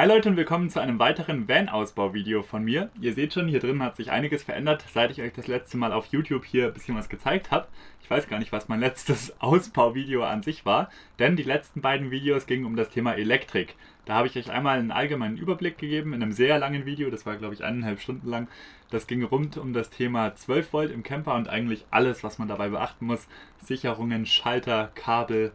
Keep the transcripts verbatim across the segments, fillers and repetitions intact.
Hi Leute und willkommen zu einem weiteren Van-Ausbau-Video von mir. Ihr seht schon, hier drin hat sich einiges verändert, seit ich euch das letzte Mal auf YouTube hier ein bisschen was gezeigt habe. Ich weiß gar nicht, was mein letztes Ausbauvideo an sich war, denn die letzten beiden Videos gingen um das Thema Elektrik. Da habe ich euch einmal einen allgemeinen Überblick gegeben in einem sehr langen Video, das war glaube ich eineinhalb Stunden lang. Das ging rund um das Thema zwölf Volt im Camper und eigentlich alles, was man dabei beachten muss. Sicherungen, Schalter, Kabel,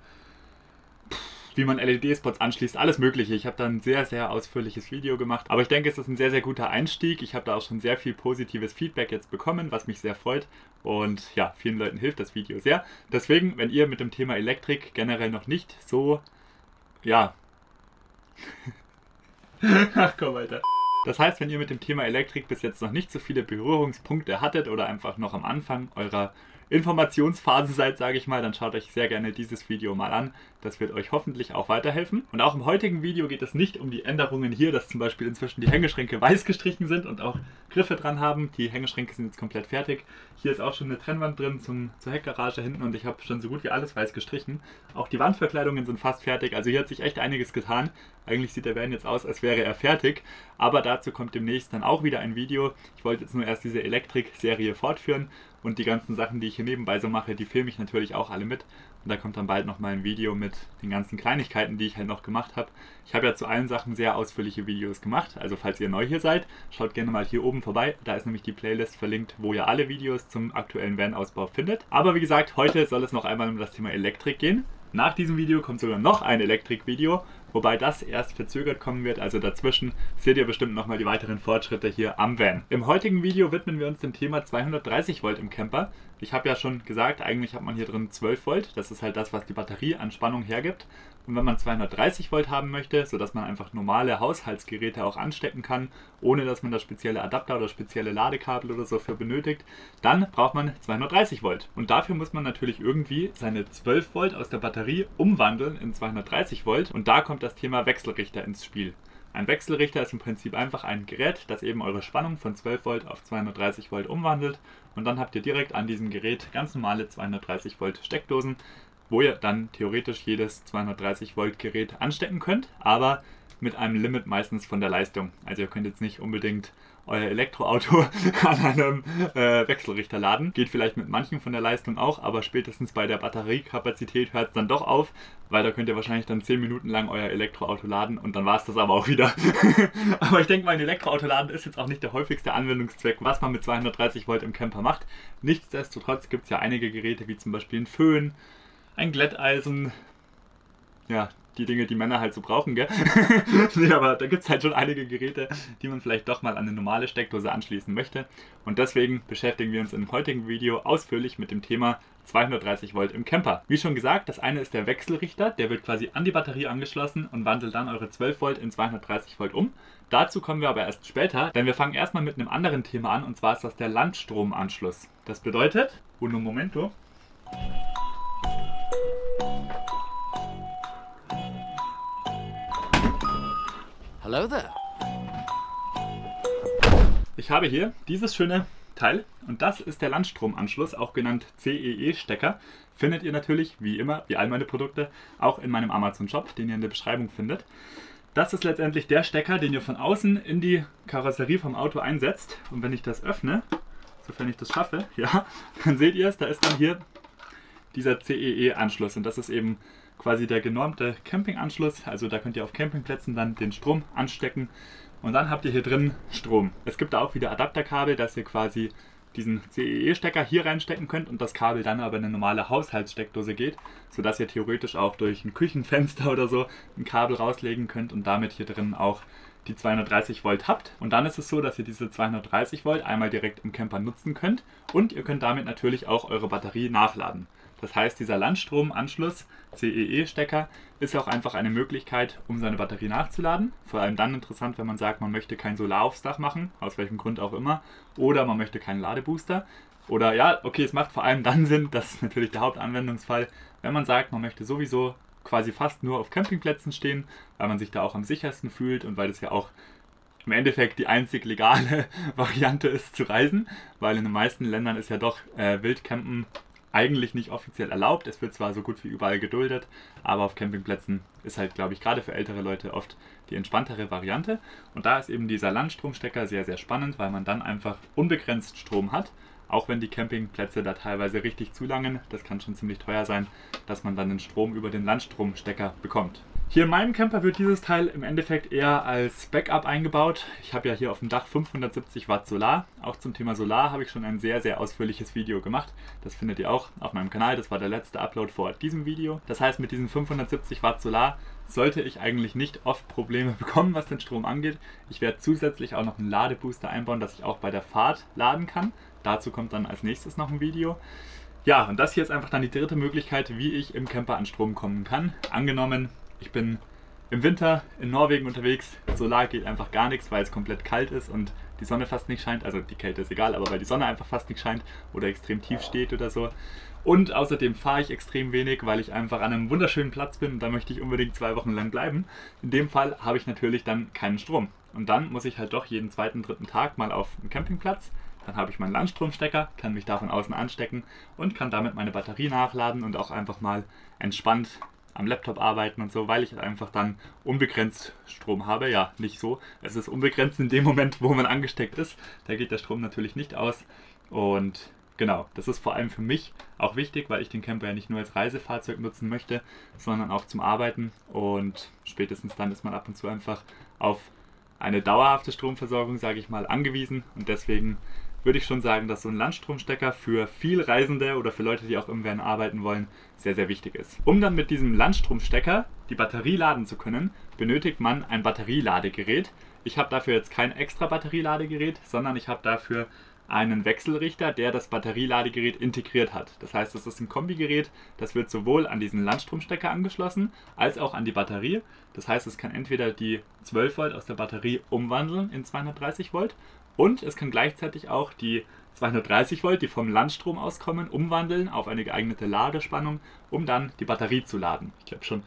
wie man L E D-Spots anschließt, alles mögliche. Ich habe da ein sehr, sehr ausführliches Video gemacht, aber ich denke, es ist ein sehr, sehr guter Einstieg. Ich habe da auch schon sehr viel positives Feedback jetzt bekommen, was mich sehr freut und ja, vielen Leuten hilft das Video sehr. Deswegen, wenn ihr mit dem Thema Elektrik generell noch nicht so, ja, ach komm, Alter. Das heißt, wenn ihr mit dem Thema Elektrik bis jetzt noch nicht so viele Berührungspunkte hattet oder einfach noch am Anfang eurer Informationsphase seid, sage ich mal, dann schaut euch sehr gerne dieses Video mal an. Das wird euch hoffentlich auch weiterhelfen. Und auch im heutigen Video geht es nicht um die Änderungen hier, dass zum Beispiel inzwischen die Hängeschränke weiß gestrichen sind und auch Griffe dran haben. Die Hängeschränke sind jetzt komplett fertig. Hier ist auch schon eine Trennwand drin zum, zur Heckgarage hinten und ich habe schon so gut wie alles weiß gestrichen. Auch die Wandverkleidungen sind fast fertig. Also hier hat sich echt einiges getan. Eigentlich sieht der Van jetzt aus, als wäre er fertig. Aber dazu kommt demnächst dann auch wieder ein Video. Ich wollte jetzt nur erst diese Elektrik-Serie fortführen. Und die ganzen Sachen, die ich hier nebenbei so mache, die filme ich natürlich auch alle mit. Und da kommt dann bald nochmal ein Video mit den ganzen Kleinigkeiten, die ich halt noch gemacht habe. Ich habe ja zu allen Sachen sehr ausführliche Videos gemacht. Also falls ihr neu hier seid, schaut gerne mal hier oben vorbei. Da ist nämlich die Playlist verlinkt, wo ihr alle Videos zum aktuellen Van-Ausbau findet. Aber wie gesagt, heute soll es noch einmal um das Thema Elektrik gehen. Nach diesem Video kommt sogar noch ein Elektrik-Video, wobei das erst verzögert kommen wird, also dazwischen seht ihr bestimmt nochmal die weiteren Fortschritte hier am Van. Im heutigen Video widmen wir uns dem Thema zweihundertdreißig Volt im Camper. Ich habe ja schon gesagt, eigentlich hat man hier drin zwölf Volt, das ist halt das, was die Batterie an Spannung hergibt. Und wenn man zweihundertdreißig Volt haben möchte, sodass man einfach normale Haushaltsgeräte auch anstecken kann, ohne dass man da spezielle Adapter oder spezielle Ladekabel oder so für benötigt, dann braucht man zweihundertdreißig Volt. Und dafür muss man natürlich irgendwie seine zwölf Volt aus der Batterie umwandeln in zweihundertdreißig Volt und da kommt das Thema Wechselrichter ins Spiel. Ein Wechselrichter ist im Prinzip einfach ein Gerät, das eben eure Spannung von zwölf Volt auf zweihundertdreißig Volt umwandelt und dann habt ihr direkt an diesem Gerät ganz normale zweihundertdreißig Volt Steckdosen, wo ihr dann theoretisch jedes zweihundertdreißig Volt Gerät anstecken könnt, aber mit einem Limit meistens von der Leistung. Also ihr könnt jetzt nicht unbedingt euer Elektroauto an einem äh, Wechselrichter laden. Geht vielleicht mit manchen von der Leistung auch, aber spätestens bei der Batteriekapazität hört es dann doch auf, weil da könnt ihr wahrscheinlich dann zehn Minuten lang euer Elektroauto laden und dann war es das aber auch wieder. Aber ich denke mal, ein Elektroauto laden ist jetzt auch nicht der häufigste Anwendungszweck, was man mit zweihundertdreißig Volt im Camper macht. Nichtsdestotrotz gibt es ja einige Geräte, wie zum Beispiel einen Föhn, ein Glätteisen, ja, die Dinge, die Männer halt so brauchen, gell? Nee, aber da gibt es halt schon einige Geräte, die man vielleicht doch mal an eine normale Steckdose anschließen möchte. Und deswegen beschäftigen wir uns im heutigen Video ausführlich mit dem Thema zweihundertdreißig Volt im Camper. Wie schon gesagt, das eine ist der Wechselrichter, der wird quasi an die Batterie angeschlossen und wandelt dann eure zwölf Volt in zweihundertdreißig Volt um. Dazu kommen wir aber erst später, denn wir fangen erstmal mit einem anderen Thema an und zwar ist das der Landstromanschluss. Das bedeutet, uno momento, hello there. Ich habe hier dieses schöne Teil und das ist der Landstromanschluss, auch genannt C E E-Stecker. Findet ihr natürlich, wie immer, wie all meine Produkte, auch in meinem Amazon-Shop, den ihr in der Beschreibung findet. Das ist letztendlich der Stecker, den ihr von außen in die Karosserie vom Auto einsetzt. Und wenn ich das öffne, sofern ich das schaffe, ja, dann seht ihr es, da ist dann hier dieser C E E-Anschluss und das ist eben quasi der genormte Campinganschluss, also da könnt ihr auf Campingplätzen dann den Strom anstecken und dann habt ihr hier drin Strom. Es gibt da auch wieder Adapterkabel, dass ihr quasi diesen C E E-Stecker hier reinstecken könnt und das Kabel dann aber in eine normale Haushaltssteckdose geht, sodass ihr theoretisch auch durch ein Küchenfenster oder so ein Kabel rauslegen könnt und damit hier drin auch die zweihundertdreißig Volt habt. Und dann ist es so, dass ihr diese zweihundertdreißig Volt einmal direkt im Camper nutzen könnt und ihr könnt damit natürlich auch eure Batterie nachladen. Das heißt, dieser Landstromanschluss, C E E-Stecker, ist auch einfach eine Möglichkeit, um seine Batterie nachzuladen. Vor allem dann interessant, wenn man sagt, man möchte kein Solar aufs Dach machen, aus welchem Grund auch immer, oder man möchte keinen Ladebooster. Oder ja, okay, es macht vor allem dann Sinn, das ist natürlich der Hauptanwendungsfall, wenn man sagt, man möchte sowieso quasi fast nur auf Campingplätzen stehen, weil man sich da auch am sichersten fühlt und weil das ja auch im Endeffekt die einzig legale Variante ist zu reisen, weil in den meisten Ländern ist ja doch äh, Wildcampen eigentlich nicht offiziell erlaubt. Es wird zwar so gut wie überall geduldet, aber auf Campingplätzen ist halt, glaube ich, gerade für ältere Leute oft die entspanntere Variante. Und da ist eben dieser Landstromstecker sehr, sehr spannend, weil man dann einfach unbegrenzt Strom hat, auch wenn die Campingplätze da teilweise richtig zulangen. Das kann schon ziemlich teuer sein, dass man dann den Strom über den Landstromstecker bekommt. Hier in meinem Camper wird dieses Teil im Endeffekt eher als Backup eingebaut. Ich habe ja hier auf dem Dach fünfhundertsiebzig Watt Solar. Auch zum Thema Solar habe ich schon ein sehr, sehr ausführliches Video gemacht. Das findet ihr auch auf meinem Kanal. Das war der letzte Upload vor diesem Video. Das heißt, mit diesen fünfhundertsiebzig Watt Solar sollte ich eigentlich nicht oft Probleme bekommen, was den Strom angeht. Ich werde zusätzlich auch noch einen Ladebooster einbauen, dass ich auch bei der Fahrt laden kann. Dazu kommt dann als nächstes noch ein Video. Ja, und das hier ist einfach dann die dritte Möglichkeit, wie ich im Camper an Strom kommen kann. Angenommen, ich bin im Winter in Norwegen unterwegs, Solar geht einfach gar nichts, weil es komplett kalt ist und die Sonne fast nicht scheint, also die Kälte ist egal, aber weil die Sonne einfach fast nicht scheint oder extrem tief steht oder so. Und außerdem fahre ich extrem wenig, weil ich einfach an einem wunderschönen Platz bin und da möchte ich unbedingt zwei Wochen lang bleiben. In dem Fall habe ich natürlich dann keinen Strom. Und dann muss ich halt doch jeden zweiten, dritten Tag mal auf einen Campingplatz. Dann habe ich meinen Landstromstecker, kann mich da von außen anstecken und kann damit meine Batterie nachladen und auch einfach mal entspannt am Laptop arbeiten und so, weil ich einfach dann unbegrenzt Strom habe. Ja, nicht so. Es ist unbegrenzt in dem Moment, wo man angesteckt ist. Da geht der Strom natürlich nicht aus. Und genau, das ist vor allem für mich auch wichtig, weil ich den Camper ja nicht nur als Reisefahrzeug nutzen möchte, sondern auch zum Arbeiten. Und spätestens dann ist man ab und zu einfach auf eine dauerhafte Stromversorgung, sage ich mal, angewiesen. Und deswegen würde ich schon sagen, dass so ein Landstromstecker für viel Reisende oder für Leute, die auch im Van arbeiten wollen, sehr, sehr wichtig ist. Um dann mit diesem Landstromstecker die Batterie laden zu können, benötigt man ein Batterieladegerät. Ich habe dafür jetzt kein extra Batterieladegerät, sondern ich habe dafür einen Wechselrichter, der das Batterieladegerät integriert hat. Das heißt, es ist ein Kombigerät, das wird sowohl an diesen Landstromstecker angeschlossen, als auch an die Batterie. Das heißt, es kann entweder die zwölf Volt aus der Batterie umwandeln in zweihundertdreißig Volt, und es kann gleichzeitig auch die zweihundertdreißig Volt, die vom Landstrom auskommen, umwandeln auf eine geeignete Ladespannung, um dann die Batterie zu laden. Ich glaube schon.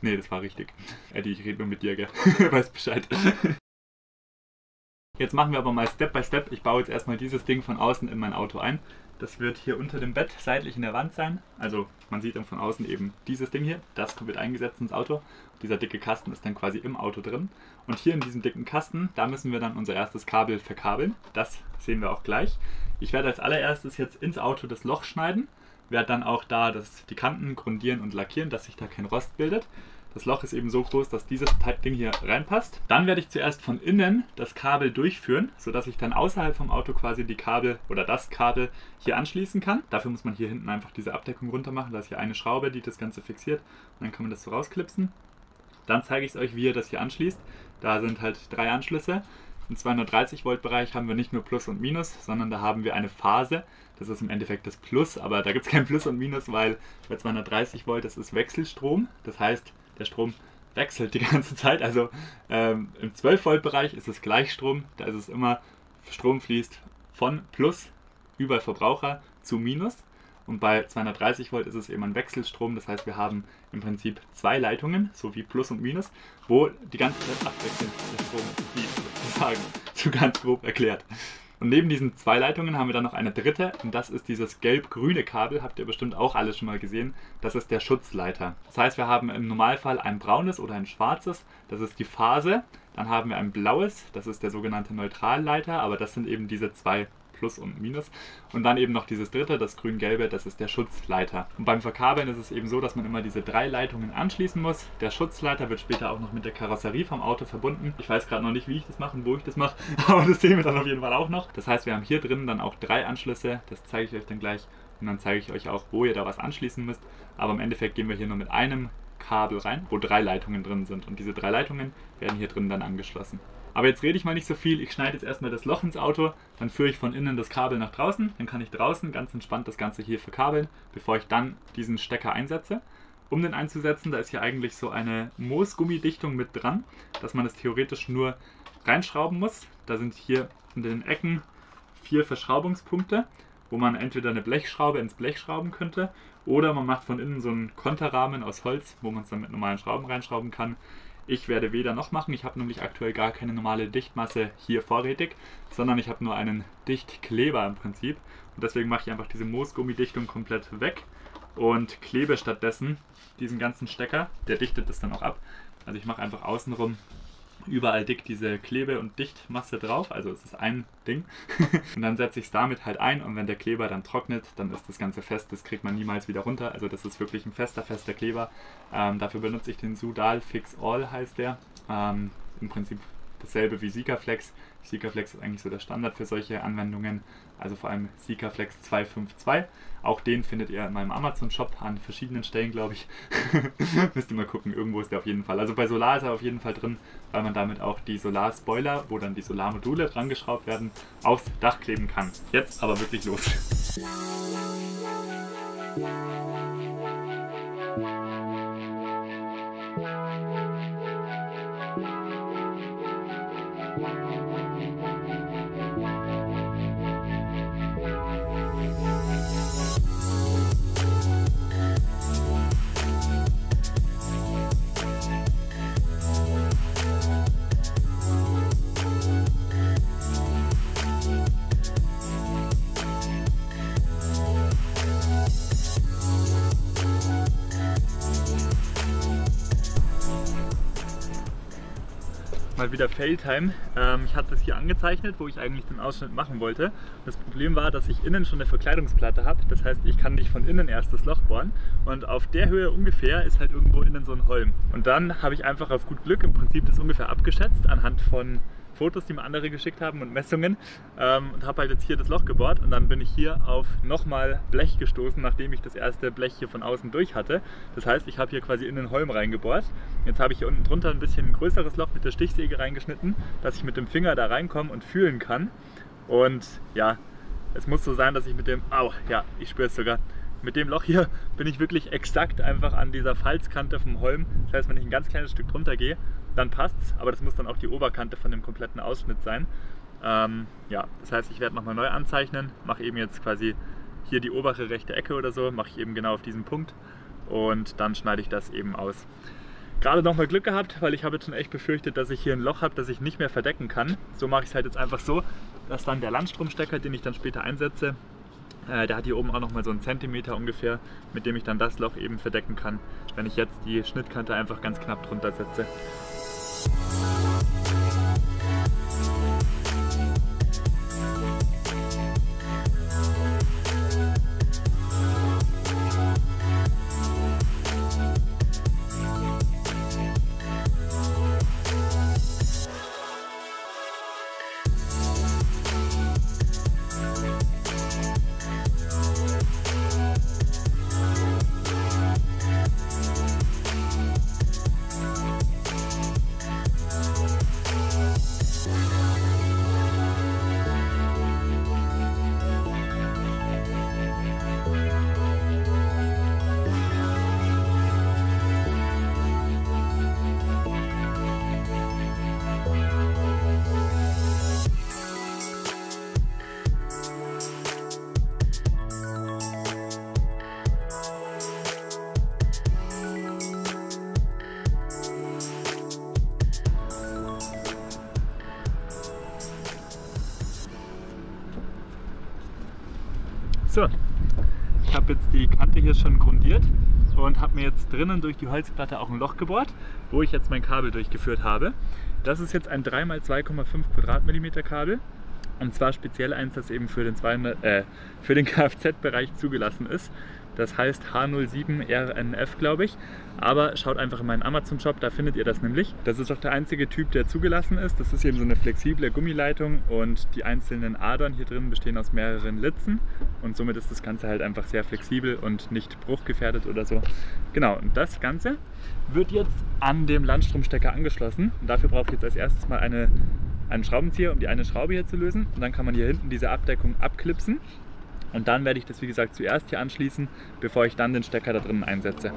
Nee, das war richtig. Eddie, ich rede nur mit dir, gell? Weiß Bescheid. Jetzt machen wir aber mal Step by Step. Ich baue jetzt erstmal dieses Ding von außen in mein Auto ein. Das wird hier unter dem Bett seitlich in der Wand sein. Also man sieht dann von außen eben dieses Ding hier. Das wird eingesetzt ins Auto. Dieser dicke Kasten ist dann quasi im Auto drin. Und hier in diesem dicken Kasten, da müssen wir dann unser erstes Kabel verkabeln. Das sehen wir auch gleich. Ich werde als allererstes jetzt ins Auto das Loch schneiden. Werde dann auch da das, die Kanten grundieren und lackieren, dass sich da kein Rost bildet. Das Loch ist eben so groß, dass dieses Ding hier reinpasst. Dann werde ich zuerst von innen das Kabel durchführen, sodass ich dann außerhalb vom Auto quasi die Kabel oder das Kabel hier anschließen kann. Dafür muss man hier hinten einfach diese Abdeckung runter machen. Da ist hier eine Schraube, die das Ganze fixiert. Und dann kann man das so rausklipsen. Dann zeige ich es euch, wie ihr das hier anschließt. Da sind halt drei Anschlüsse. Im zweihundertdreißig Volt Bereich haben wir nicht nur Plus und Minus, sondern da haben wir eine Phase. Das ist im Endeffekt das Plus, aber da gibt es kein Plus und Minus, weil bei zweihundertdreißig Volt das ist Wechselstrom. Das heißt, der Strom wechselt die ganze Zeit, also ähm, im zwölf Volt Bereich ist es Gleichstrom, da ist es immer, Strom fließt von Plus über Verbraucher zu Minus und bei zweihundertdreißig Volt ist es eben ein Wechselstrom, das heißt wir haben im Prinzip zwei Leitungen, so wie Plus und Minus, wo die ganze Zeit abwechselnd der Strom fließt, sozusagen, so ganz grob erklärt. Und neben diesen zwei Leitungen haben wir dann noch eine dritte und das ist dieses gelb-grüne Kabel, habt ihr bestimmt auch alle schon mal gesehen, das ist der Schutzleiter. Das heißt, wir haben im Normalfall ein braunes oder ein schwarzes, das ist die Phase, dann haben wir ein blaues, das ist der sogenannte Neutralleiter, aber das sind eben diese zwei Plus und Minus und dann eben noch dieses dritte, das grün-gelbe, das ist der Schutzleiter. Und beim Verkabeln ist es eben so, dass man immer diese drei Leitungen anschließen muss. Der Schutzleiter wird später auch noch mit der Karosserie vom Auto verbunden. Ich weiß gerade noch nicht, wie ich das mache und wo ich das mache, aber das sehen wir dann auf jeden Fall auch noch. Das heißt, wir haben hier drin dann auch drei Anschlüsse, das zeige ich euch dann gleich und dann zeige ich euch auch, wo ihr da was anschließen müsst. Aber im Endeffekt gehen wir hier nur mit einem Kabel rein, wo drei Leitungen drin sind und diese drei Leitungen werden hier drin dann angeschlossen. Aber jetzt rede ich mal nicht so viel, ich schneide jetzt erstmal das Loch ins Auto, dann führe ich von innen das Kabel nach draußen, dann kann ich draußen ganz entspannt das Ganze hier verkabeln, bevor ich dann diesen Stecker einsetze. Um den einzusetzen, da ist hier eigentlich so eine Moosgummidichtung mit dran, dass man das theoretisch nur reinschrauben muss. Da sind hier in den Ecken vier Verschraubungspunkte, wo man entweder eine Blechschraube ins Blech schrauben könnte oder man macht von innen so einen Konterrahmen aus Holz, wo man es dann mit normalen Schrauben reinschrauben kann. Ich werde weder noch machen, ich habe nämlich aktuell gar keine normale Dichtmasse hier vorrätig, sondern ich habe nur einen Dichtkleber im Prinzip. Und deswegen mache ich einfach diese Moosgummidichtung komplett weg und klebe stattdessen diesen ganzen Stecker. Der dichtet das dann auch ab. Also ich mache einfach außenrum überall dick diese Klebe- und Dichtmasse drauf, also es ist ein Ding. Und dann setze ich es damit halt ein und wenn der Kleber dann trocknet, dann ist das Ganze fest, das kriegt man niemals wieder runter. Also das ist wirklich ein fester, fester Kleber. Ähm, dafür benutze ich den Sudal Fix All, heißt der. Ähm, Im Prinzip dasselbe wie Sikaflex. Sikaflex ist eigentlich so der Standard für solche Anwendungen, also vor allem Sikaflex zwei fünf zwei. Auch den findet ihr in meinem Amazon-Shop an verschiedenen Stellen, glaube ich. Müsst ihr mal gucken, irgendwo ist der auf jeden Fall. Also bei Solar ist er auf jeden Fall drin, weil man damit auch die Solar-Spoiler, wo dann die Solarmodule dran geschraubt werden, aufs Dach kleben kann. Jetzt aber wirklich los. Mal wieder Failtime. Ähm, ich hatte das hier angezeichnet, wo ich eigentlich den Ausschnitt machen wollte. Das Problem war, dass ich innen schon eine Verkleidungsplatte habe. Das heißt, ich kann nicht von innen erst das Loch bohren. Und auf der Höhe ungefähr ist halt irgendwo innen so ein Holm. Und dann habe ich einfach auf gut Glück im Prinzip das ungefähr abgeschätzt anhand von Fotos, die mir andere geschickt haben und Messungen. Ähm, und habe halt jetzt hier das Loch gebohrt und dann bin ich hier auf nochmal Blech gestoßen, nachdem ich das erste Blech hier von außen durch hatte. Das heißt, ich habe hier quasi in den Holm reingebohrt. Jetzt habe ich hier unten drunter ein bisschen ein größeres Loch mit der Stichsäge reingeschnitten, dass ich mit dem Finger da reinkomme und fühlen kann. Und ja, es muss so sein, dass ich mit dem, au, ja, ich spüre es sogar, mit dem Loch hier bin ich wirklich exakt einfach an dieser Falzkante vom Holm. Das heißt, wenn ich ein ganz kleines Stück drunter gehe, dann passt's, aber das muss dann auch die Oberkante von dem kompletten Ausschnitt sein. Ähm, ja, das heißt, ich werde nochmal neu anzeichnen, mache eben jetzt quasi hier die obere rechte Ecke oder so, mache ich eben genau auf diesen Punkt und dann schneide ich das eben aus. Gerade nochmal Glück gehabt, weil ich habe jetzt schon echt befürchtet, dass ich hier ein Loch habe, das ich nicht mehr verdecken kann. So mache ich es halt jetzt einfach so, dass dann der Landstromstecker, den ich dann später einsetze, äh, der hat hier oben auch nochmal so einen Zentimeter ungefähr, mit dem ich dann das Loch eben verdecken kann, wenn ich jetzt die Schnittkante einfach ganz knapp drunter setze. So, ich habe jetzt die Kante hier schon grundiert und habe mir jetzt drinnen durch die Holzplatte auch ein Loch gebohrt, wo ich jetzt mein Kabel durchgeführt habe. Das ist jetzt ein drei mal zwei Komma fünf Quadratmillimeter Kabel und zwar speziell eins, das eben für den, äh, für den Kfz-Bereich zugelassen ist. Das heißt H null sieben R N F, glaube ich. Aber schaut einfach in meinen Amazon-Shop, da findet ihr das nämlich. Das ist auch der einzige Typ, der zugelassen ist. Das ist eben so eine flexible Gummileitung und die einzelnen Adern hier drin bestehen aus mehreren Litzen. Und somit ist das Ganze halt einfach sehr flexibel und nicht bruchgefährdet oder so. Genau, und das Ganze wird jetzt an dem Landstromstecker angeschlossen. Und dafür braucht ihr jetzt als erstes mal eine, einen Schraubenzieher, um die eine Schraube hier zu lösen. Und dann kann man hier hinten diese Abdeckung abklipsen. Und dann werde ich das, wie gesagt, zuerst hier anschließen, bevor ich dann den Stecker da drinnen einsetze.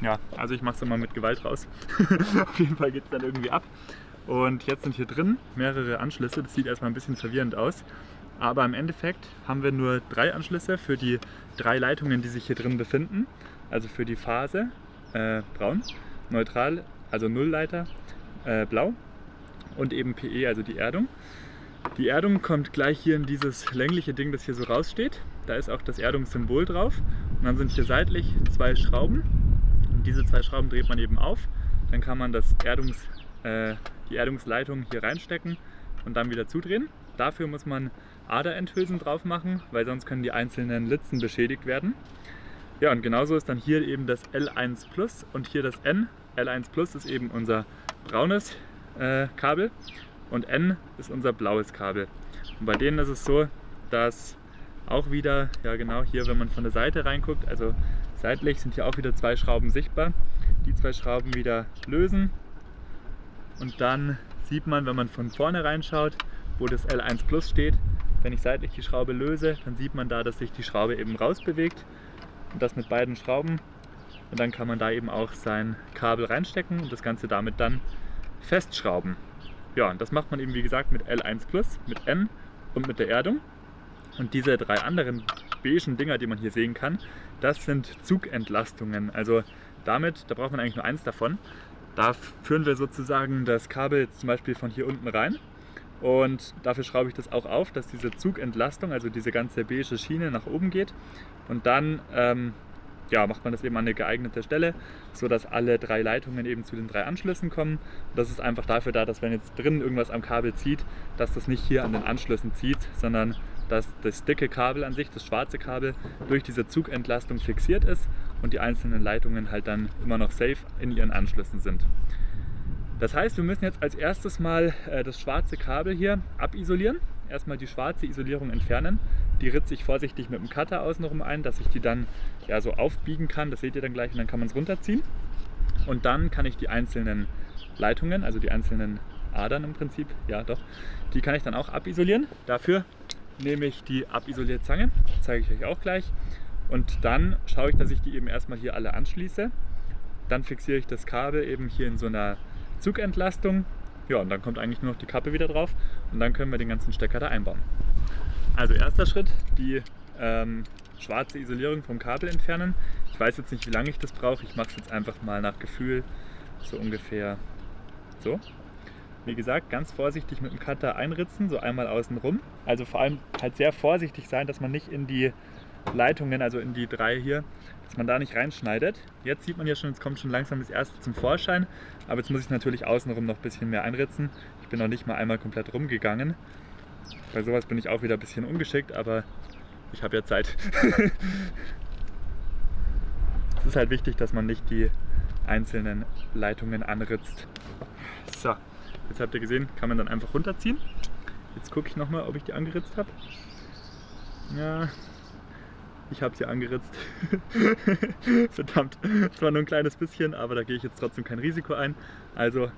Ja, also ich mache es immer mit Gewalt raus. Auf jeden Fall geht es dann irgendwie ab. Und jetzt sind hier drin mehrere Anschlüsse. Das sieht erstmal ein bisschen verwirrend aus. Aber im Endeffekt haben wir nur drei Anschlüsse für die drei Leitungen, die sich hier drin befinden. Also für die Phase, äh, braun, neutral, also Nullleiter, äh, blau und eben P E, also die Erdung. Die Erdung kommt gleich hier in dieses längliche Ding, das hier so raussteht. Da ist auch das Erdungssymbol drauf. Und dann sind hier seitlich zwei Schrauben. Und diese zwei Schrauben dreht man eben auf. Dann kann man das Erdungs, äh, die Erdungsleitung hier reinstecken und dann wieder zudrehen. Dafür muss man Aderenthülsen drauf machen, weil sonst können die einzelnen Litzen beschädigt werden. Ja, und genauso ist dann hier eben das L eins Plus und hier das N. L eins Plus ist eben unser braunes äh, Kabel. Und N ist unser blaues Kabel. Und bei denen ist es so, dass auch wieder, ja genau hier, wenn man von der Seite reinguckt, also seitlich sind hier auch wieder zwei Schrauben sichtbar. Die zwei Schrauben wieder lösen und dann sieht man, wenn man von vorne reinschaut, wo das L eins Plus steht, wenn ich seitlich die Schraube löse, dann sieht man da, dass sich die Schraube eben rausbewegt und das mit beiden Schrauben. Und dann kann man da eben auch sein Kabel reinstecken und das Ganze damit dann festschrauben. Ja, und das macht man eben wie gesagt mit L eins Plus, mit N und mit der Erdung. Und diese drei anderen beigen Dinger, die man hier sehen kann, das sind Zugentlastungen. Also damit, da braucht man eigentlich nur eins davon. Da führen wir sozusagen das Kabel jetzt zum Beispiel von hier unten rein. Und dafür schraube ich das auch auf, dass diese Zugentlastung, also diese ganze beige Schiene nach oben geht. Und dann ähm, ja, macht man das eben an eine geeignete Stelle, sodass alle drei Leitungen eben zu den drei Anschlüssen kommen. Und das ist einfach dafür da, dass wenn jetzt drin irgendwas am Kabel zieht, dass das nicht hier an den Anschlüssen zieht, sondern dass das dicke Kabel an sich, das schwarze Kabel, durch diese Zugentlastung fixiert ist und die einzelnen Leitungen halt dann immer noch safe in ihren Anschlüssen sind. Das heißt, wir müssen jetzt als erstes mal das schwarze Kabel hier abisolieren. Erstmal die schwarze Isolierung entfernen. Die ritze ich vorsichtig mit dem Cutter außenrum ein, dass ich die dann ja so aufbiegen kann. Das seht ihr dann gleich und dann kann man es runterziehen. Und dann kann ich die einzelnen Leitungen, also die einzelnen Adern im Prinzip, ja doch, die kann ich dann auch abisolieren. Dafür nehme ich die Abisolierzange, zeige ich euch auch gleich. Und dann schaue ich, dass ich die eben erstmal hier alle anschließe. Dann fixiere ich das Kabel eben hier in so einer Zugentlastung. Ja, und dann kommt eigentlich nur noch die Kappe wieder drauf und dann können wir den ganzen Stecker da einbauen. Also erster Schritt, die ähm, schwarze Isolierung vom Kabel entfernen. Ich weiß jetzt nicht, wie lange ich das brauche. Ich mache es jetzt einfach mal nach Gefühl, so ungefähr so. Wie gesagt, ganz vorsichtig mit dem Cutter einritzen, so einmal außen rum. Also vor allem halt sehr vorsichtig sein, dass man nicht in die Leitungen, also in die drei hier, dass man da nicht reinschneidet. Jetzt sieht man ja schon, jetzt kommt schon langsam das erste zum Vorschein, aber jetzt muss ich natürlich außenrum noch ein bisschen mehr einritzen. Ich bin noch nicht mal einmal komplett rumgegangen. Bei sowas bin ich auch wieder ein bisschen ungeschickt, aber ich habe ja Zeit. Es ist halt wichtig, dass man nicht die einzelnen Leitungen anritzt. So, jetzt habt ihr gesehen, kann man dann einfach runterziehen. Jetzt gucke ich nochmal, ob ich die angeritzt habe. Ja. Ich habe sie angeritzt. Verdammt, zwar nur ein kleines bisschen, aber da gehe ich jetzt trotzdem kein Risiko ein. Also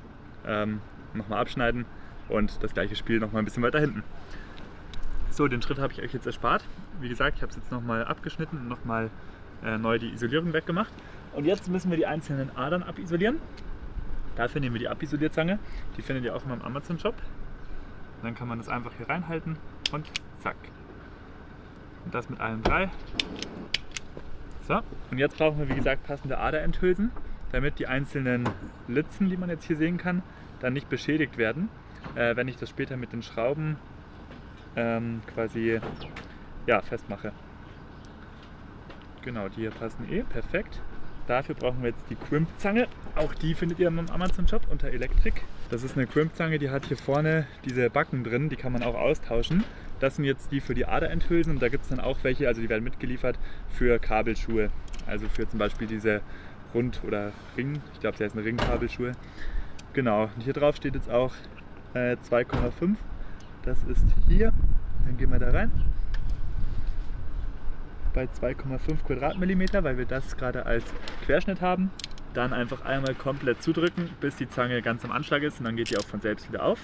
ähm, nochmal abschneiden und das gleiche Spiel nochmal ein bisschen weiter hinten. So, den Schritt habe ich euch jetzt erspart. Wie gesagt, ich habe es jetzt nochmal abgeschnitten und nochmal äh, neu die Isolierung weggemacht. Und jetzt müssen wir die einzelnen Adern abisolieren. Dafür nehmen wir die Abisolierzange. Die findet ihr auch in meinem Amazon-Shop. Dann kann man das einfach hier reinhalten und zack. Und das mit allen drei. So, und jetzt brauchen wir wie gesagt passende Aderenthülsen, damit die einzelnen Litzen, die man jetzt hier sehen kann, dann nicht beschädigt werden, äh, wenn ich das später mit den Schrauben ähm, quasi ja, festmache. Genau, die hier passen eh, perfekt. Dafür brauchen wir jetzt die Crimp-Zange. Auch die findet ihr im Amazon-Shop unter Elektrik. Das ist eine Crimp-Zange, die hat hier vorne diese Backen drin, die kann man auch austauschen. Das sind jetzt die für die Aderenthülsen und da gibt es dann auch welche, also die werden mitgeliefert für Kabelschuhe. Also für zum Beispiel diese Rund- oder Ring, ich glaube sie heißen Ringkabelschuhe. Genau, und hier drauf steht jetzt auch äh, zwei Komma fünf. Das ist hier, dann gehen wir da rein. Bei zwei Komma fünf Quadratmillimeter, weil wir das gerade als Querschnitt haben. Dann einfach einmal komplett zudrücken, bis die Zange ganz am Anschlag ist und dann geht die auch von selbst wieder auf.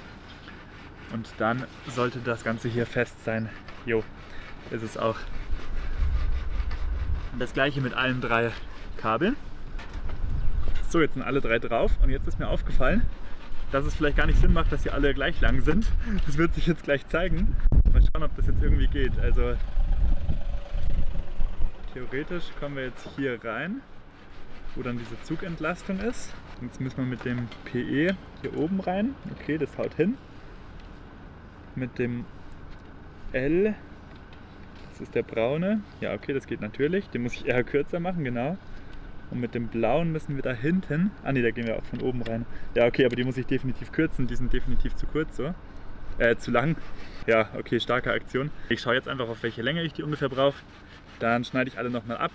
Und dann sollte das Ganze hier fest sein. Jo, ist es auch. Und das gleiche mit allen drei Kabeln. So, jetzt sind alle drei drauf und jetzt ist mir aufgefallen, dass es vielleicht gar nicht Sinn macht, dass sie alle gleich lang sind. Das wird sich jetzt gleich zeigen. Mal schauen, ob das jetzt irgendwie geht. Also theoretisch kommen wir jetzt hier rein wo dann diese Zugentlastung ist. Jetzt müssen wir mit dem P E hier oben rein. Okay, das haut hin. Mit dem L, das ist der braune. Ja, okay, das geht natürlich. Den muss ich eher kürzer machen, genau. Und mit dem blauen müssen wir da hinten. Ah ne, da gehen wir auch von oben rein. Ja, okay, aber die muss ich definitiv kürzen. Die sind definitiv zu kurz so. Äh, zu lang. Ja, okay, starke Aktion. Ich schaue jetzt einfach, auf welche Länge ich die ungefähr brauche. Dann schneide ich alle nochmal ab,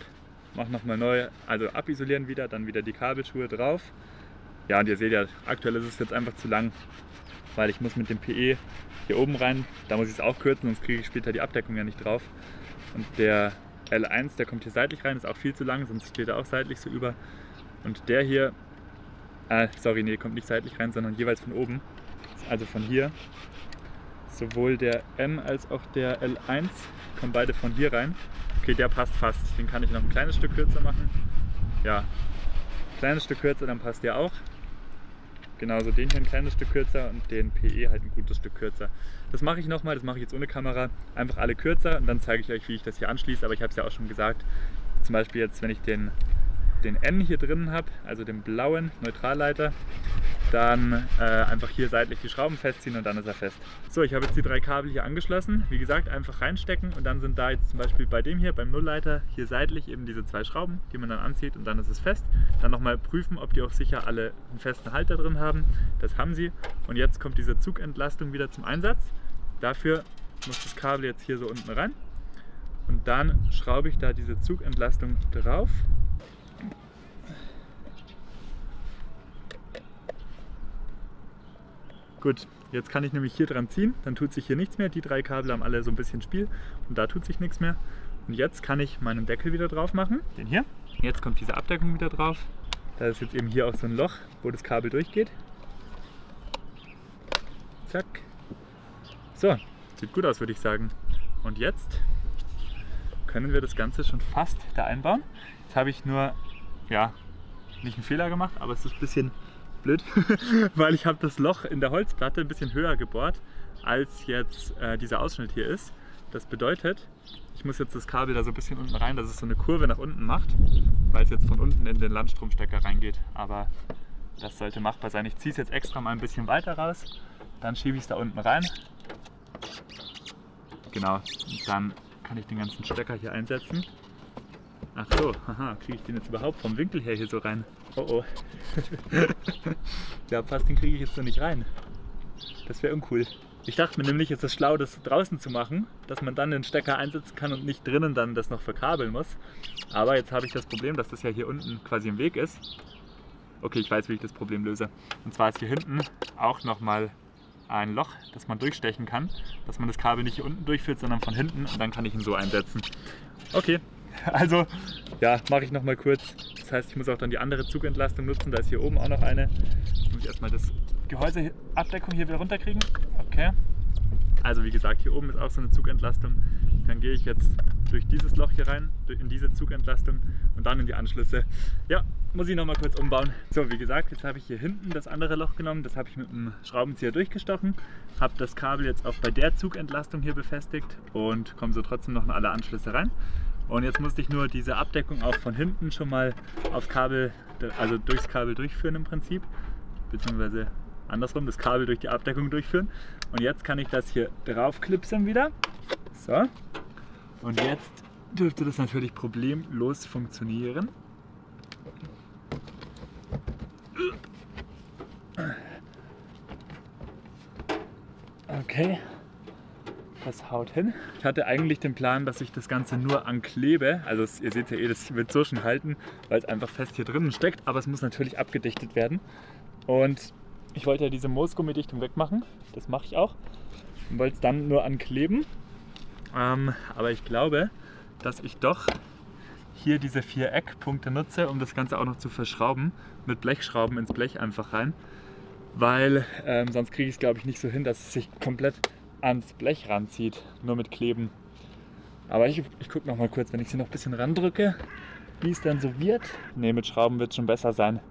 mache nochmal neu, also abisolieren wieder, dann wieder die Kabelschuhe drauf. Ja, und ihr seht ja, aktuell ist es jetzt einfach zu lang, weil ich muss mit dem P E hier oben rein. Da muss ich es auch kürzen, sonst kriege ich später die Abdeckung ja nicht drauf. Und der L eins, der kommt hier seitlich rein, ist auch viel zu lang, sonst steht er auch seitlich so über. Und der hier, äh, sorry, nee, kommt nicht seitlich rein, sondern jeweils von oben, also von hier. Sowohl der M als auch der L eins kommen beide von hier rein. Okay, der passt fast. Den kann ich noch ein kleines Stück kürzer machen. Ja, ein kleines Stück kürzer, dann passt der auch. Genauso den hier ein kleines Stück kürzer und den P E halt ein gutes Stück kürzer. Das mache ich nochmal, das mache ich jetzt ohne Kamera. Einfach alle kürzer und dann zeige ich euch, wie ich das hier anschließe. Aber ich habe es ja auch schon gesagt, zum Beispiel jetzt, wenn ich den, den M hier drinnen habe, also den blauen Neutralleiter, dann äh, einfach hier seitlich die Schrauben festziehen und dann ist er fest. So, ich habe jetzt die drei Kabel hier angeschlossen. Wie gesagt, einfach reinstecken und dann sind da jetzt zum Beispiel bei dem hier, beim Nullleiter, hier seitlich eben diese zwei Schrauben, die man dann anzieht und dann ist es fest. Dann nochmal prüfen, ob die auch sicher alle einen festen Halter drin haben. Das haben sie. Und jetzt kommt diese Zugentlastung wieder zum Einsatz. Dafür muss das Kabel jetzt hier so unten ran und dann schraube ich da diese Zugentlastung drauf. Gut, jetzt kann ich nämlich hier dran ziehen, dann tut sich hier nichts mehr. Die drei Kabel haben alle so ein bisschen Spiel und da tut sich nichts mehr. Und jetzt kann ich meinen Deckel wieder drauf machen, den hier. Jetzt kommt diese Abdeckung wieder drauf. Da ist jetzt eben hier auch so ein Loch, wo das Kabel durchgeht. Zack. So, sieht gut aus, würde ich sagen. Und jetzt können wir das Ganze schon fast da einbauen. Jetzt habe ich nur, ja, nicht einen Fehler gemacht, aber es ist ein bisschen blöd, weil ich habe das Loch in der Holzplatte ein bisschen höher gebohrt, als jetzt äh, dieser Ausschnitt hier ist. Das bedeutet, ich muss jetzt das Kabel da so ein bisschen unten rein, dass es so eine Kurve nach unten macht, weil es jetzt von unten in den Landstromstecker reingeht. Aber das sollte machbar sein. Ich ziehe es jetzt extra mal ein bisschen weiter raus, dann schiebe ich es da unten rein. Genau, und dann kann ich den ganzen Stecker hier einsetzen. Ach so, haha, kriege ich den jetzt überhaupt vom Winkel her hier so rein? Oh oh. Ja, fast den kriege ich jetzt noch nicht rein. Das wäre uncool. Ich dachte mir nämlich, ist es schlau, das draußen zu machen, dass man dann den Stecker einsetzen kann und nicht drinnen dann das noch verkabeln muss. Aber jetzt habe ich das Problem, dass das ja hier unten quasi im Weg ist. Okay, ich weiß, wie ich das Problem löse. Und zwar ist hier hinten auch nochmal ein Loch, das man durchstechen kann, dass man das Kabel nicht hier unten durchführt, sondern von hinten und dann kann ich ihn so einsetzen. Okay. Also, ja, mache ich noch mal kurz. Das heißt, ich muss auch dann die andere Zugentlastung nutzen. Da ist hier oben auch noch eine. Jetzt muss ich erstmal das Gehäuseabdeckung hier wieder runterkriegen. Okay. Also wie gesagt, hier oben ist auch so eine Zugentlastung. Dann gehe ich jetzt durch dieses Loch hier rein, in diese Zugentlastung und dann in die Anschlüsse. Ja, muss ich noch mal kurz umbauen. So, wie gesagt, jetzt habe ich hier hinten das andere Loch genommen. Das habe ich mit dem Schraubenzieher durchgestochen. Habe das Kabel jetzt auch bei der Zugentlastung hier befestigt und komme so trotzdem noch in alle Anschlüsse rein. Und jetzt musste ich nur diese Abdeckung auch von hinten schon mal aufs Kabel, also durchs Kabel durchführen im Prinzip, beziehungsweise andersrum, das Kabel durch die Abdeckung durchführen. Und jetzt kann ich das hier drauf klipsen wieder. So. Und jetzt dürfte das natürlich problemlos funktionieren. Okay. Das haut hin. Ich hatte eigentlich den Plan, dass ich das Ganze nur anklebe. Also ihr seht ja eh, das wird so schon halten, weil es einfach fest hier drinnen steckt. Aber es muss natürlich abgedichtet werden. Und ich wollte ja diese Moosgummidichtung wegmachen. Das mache ich auch. Und wollte es dann nur ankleben. Ähm, aber ich glaube, dass ich doch hier diese vier Eckpunkte nutze, um das Ganze auch noch zu verschrauben. Mit Blechschrauben ins Blech einfach rein. Weil ähm, sonst kriege ich es, glaube ich, nicht so hin, dass es sich komplett ans Blech ranzieht, nur mit Kleben. Aber ich, ich gucke noch mal kurz, wenn ich sie noch ein bisschen randrücke, wie es dann so wird. Ne, mit Schrauben wird es schon besser sein.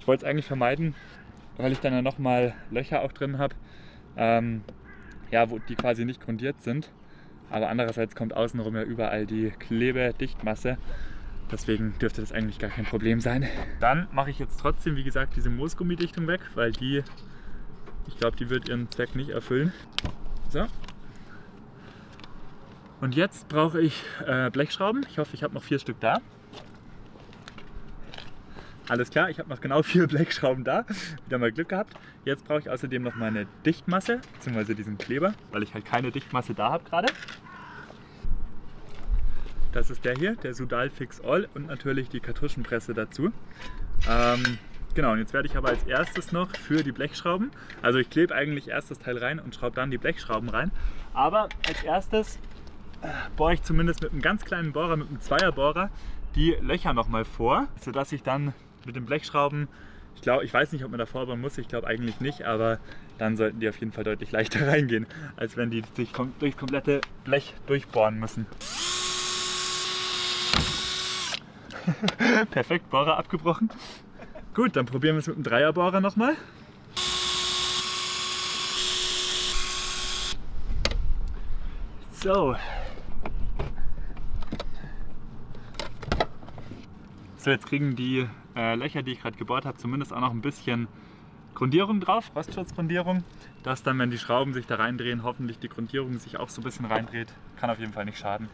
Ich wollte es eigentlich vermeiden, weil ich dann ja noch mal Löcher auch drin habe, ähm, ja, wo die quasi nicht grundiert sind. Aber andererseits kommt außenrum ja überall die Klebedichtmasse. Deswegen dürfte das eigentlich gar kein Problem sein. Dann mache ich jetzt trotzdem, wie gesagt, diese Moosgummidichtung weg, weil die, ich glaube, die wird ihren Zweck nicht erfüllen. So. Und jetzt brauche ich äh, Blechschrauben. Ich hoffe, ich habe noch vier Stück da. Alles klar, ich habe noch genau vier Blechschrauben da. Wieder mal Glück gehabt. Jetzt brauche ich außerdem noch meine Dichtmasse, beziehungsweise diesen Kleber, weil ich halt keine Dichtmasse da habe gerade. Das ist der hier, der Sudal Fix All, und natürlich die Kartuschenpresse dazu. Ähm, genau, und jetzt werde ich aber als erstes noch für die Blechschrauben, also ich klebe eigentlich erst das Teil rein und schraube dann die Blechschrauben rein, aber als erstes bohre ich zumindest mit einem ganz kleinen Bohrer, mit einem Zweierbohrer, die Löcher nochmal vor, sodass ich dann mit den Blechschrauben, ich glaube, ich weiß nicht, ob man da vorbauen muss, ich glaube eigentlich nicht, aber dann sollten die auf jeden Fall deutlich leichter reingehen, als wenn die sich durchs komplette Blech durchbohren müssen. Perfekt, Bohrer abgebrochen. Gut, dann probieren wir es mit dem Dreierbohrer nochmal. So. So, jetzt kriegen die äh, Löcher, die ich gerade gebohrt habe, zumindest auch noch ein bisschen Grundierung drauf, Rostschutzgrundierung, dass dann, wenn die Schrauben sich da reindrehen, hoffentlich die Grundierung sich auch so ein bisschen reindreht. Kann auf jeden Fall nicht schaden.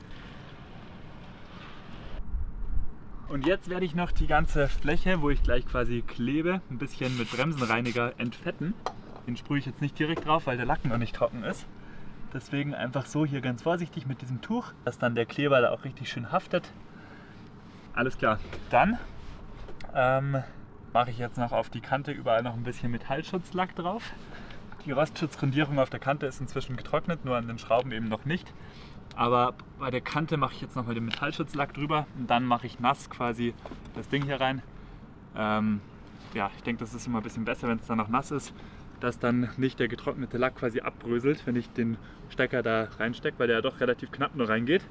Und jetzt werde ich noch die ganze Fläche, wo ich gleich quasi klebe, ein bisschen mit Bremsenreiniger entfetten. Den sprühe ich jetzt nicht direkt drauf, weil der Lack noch nicht trocken ist. Deswegen einfach so hier ganz vorsichtig mit diesem Tuch, dass dann der Kleber da auch richtig schön haftet. Alles klar, dann ähm, mache ich jetzt noch auf die Kante überall noch ein bisschen Metallschutzlack drauf. Die Rostschutzgrundierung auf der Kante ist inzwischen getrocknet, nur an den Schrauben eben noch nicht. Aber bei der Kante mache ich jetzt nochmal den Metallschutzlack drüber und dann mache ich nass quasi das Ding hier rein. Ähm, ja, ich denke, das ist immer ein bisschen besser, wenn es dann noch nass ist, dass dann nicht der getrocknete Lack quasi abbröselt, wenn ich den Stecker da reinstecke, weil der ja doch relativ knapp nur reingeht.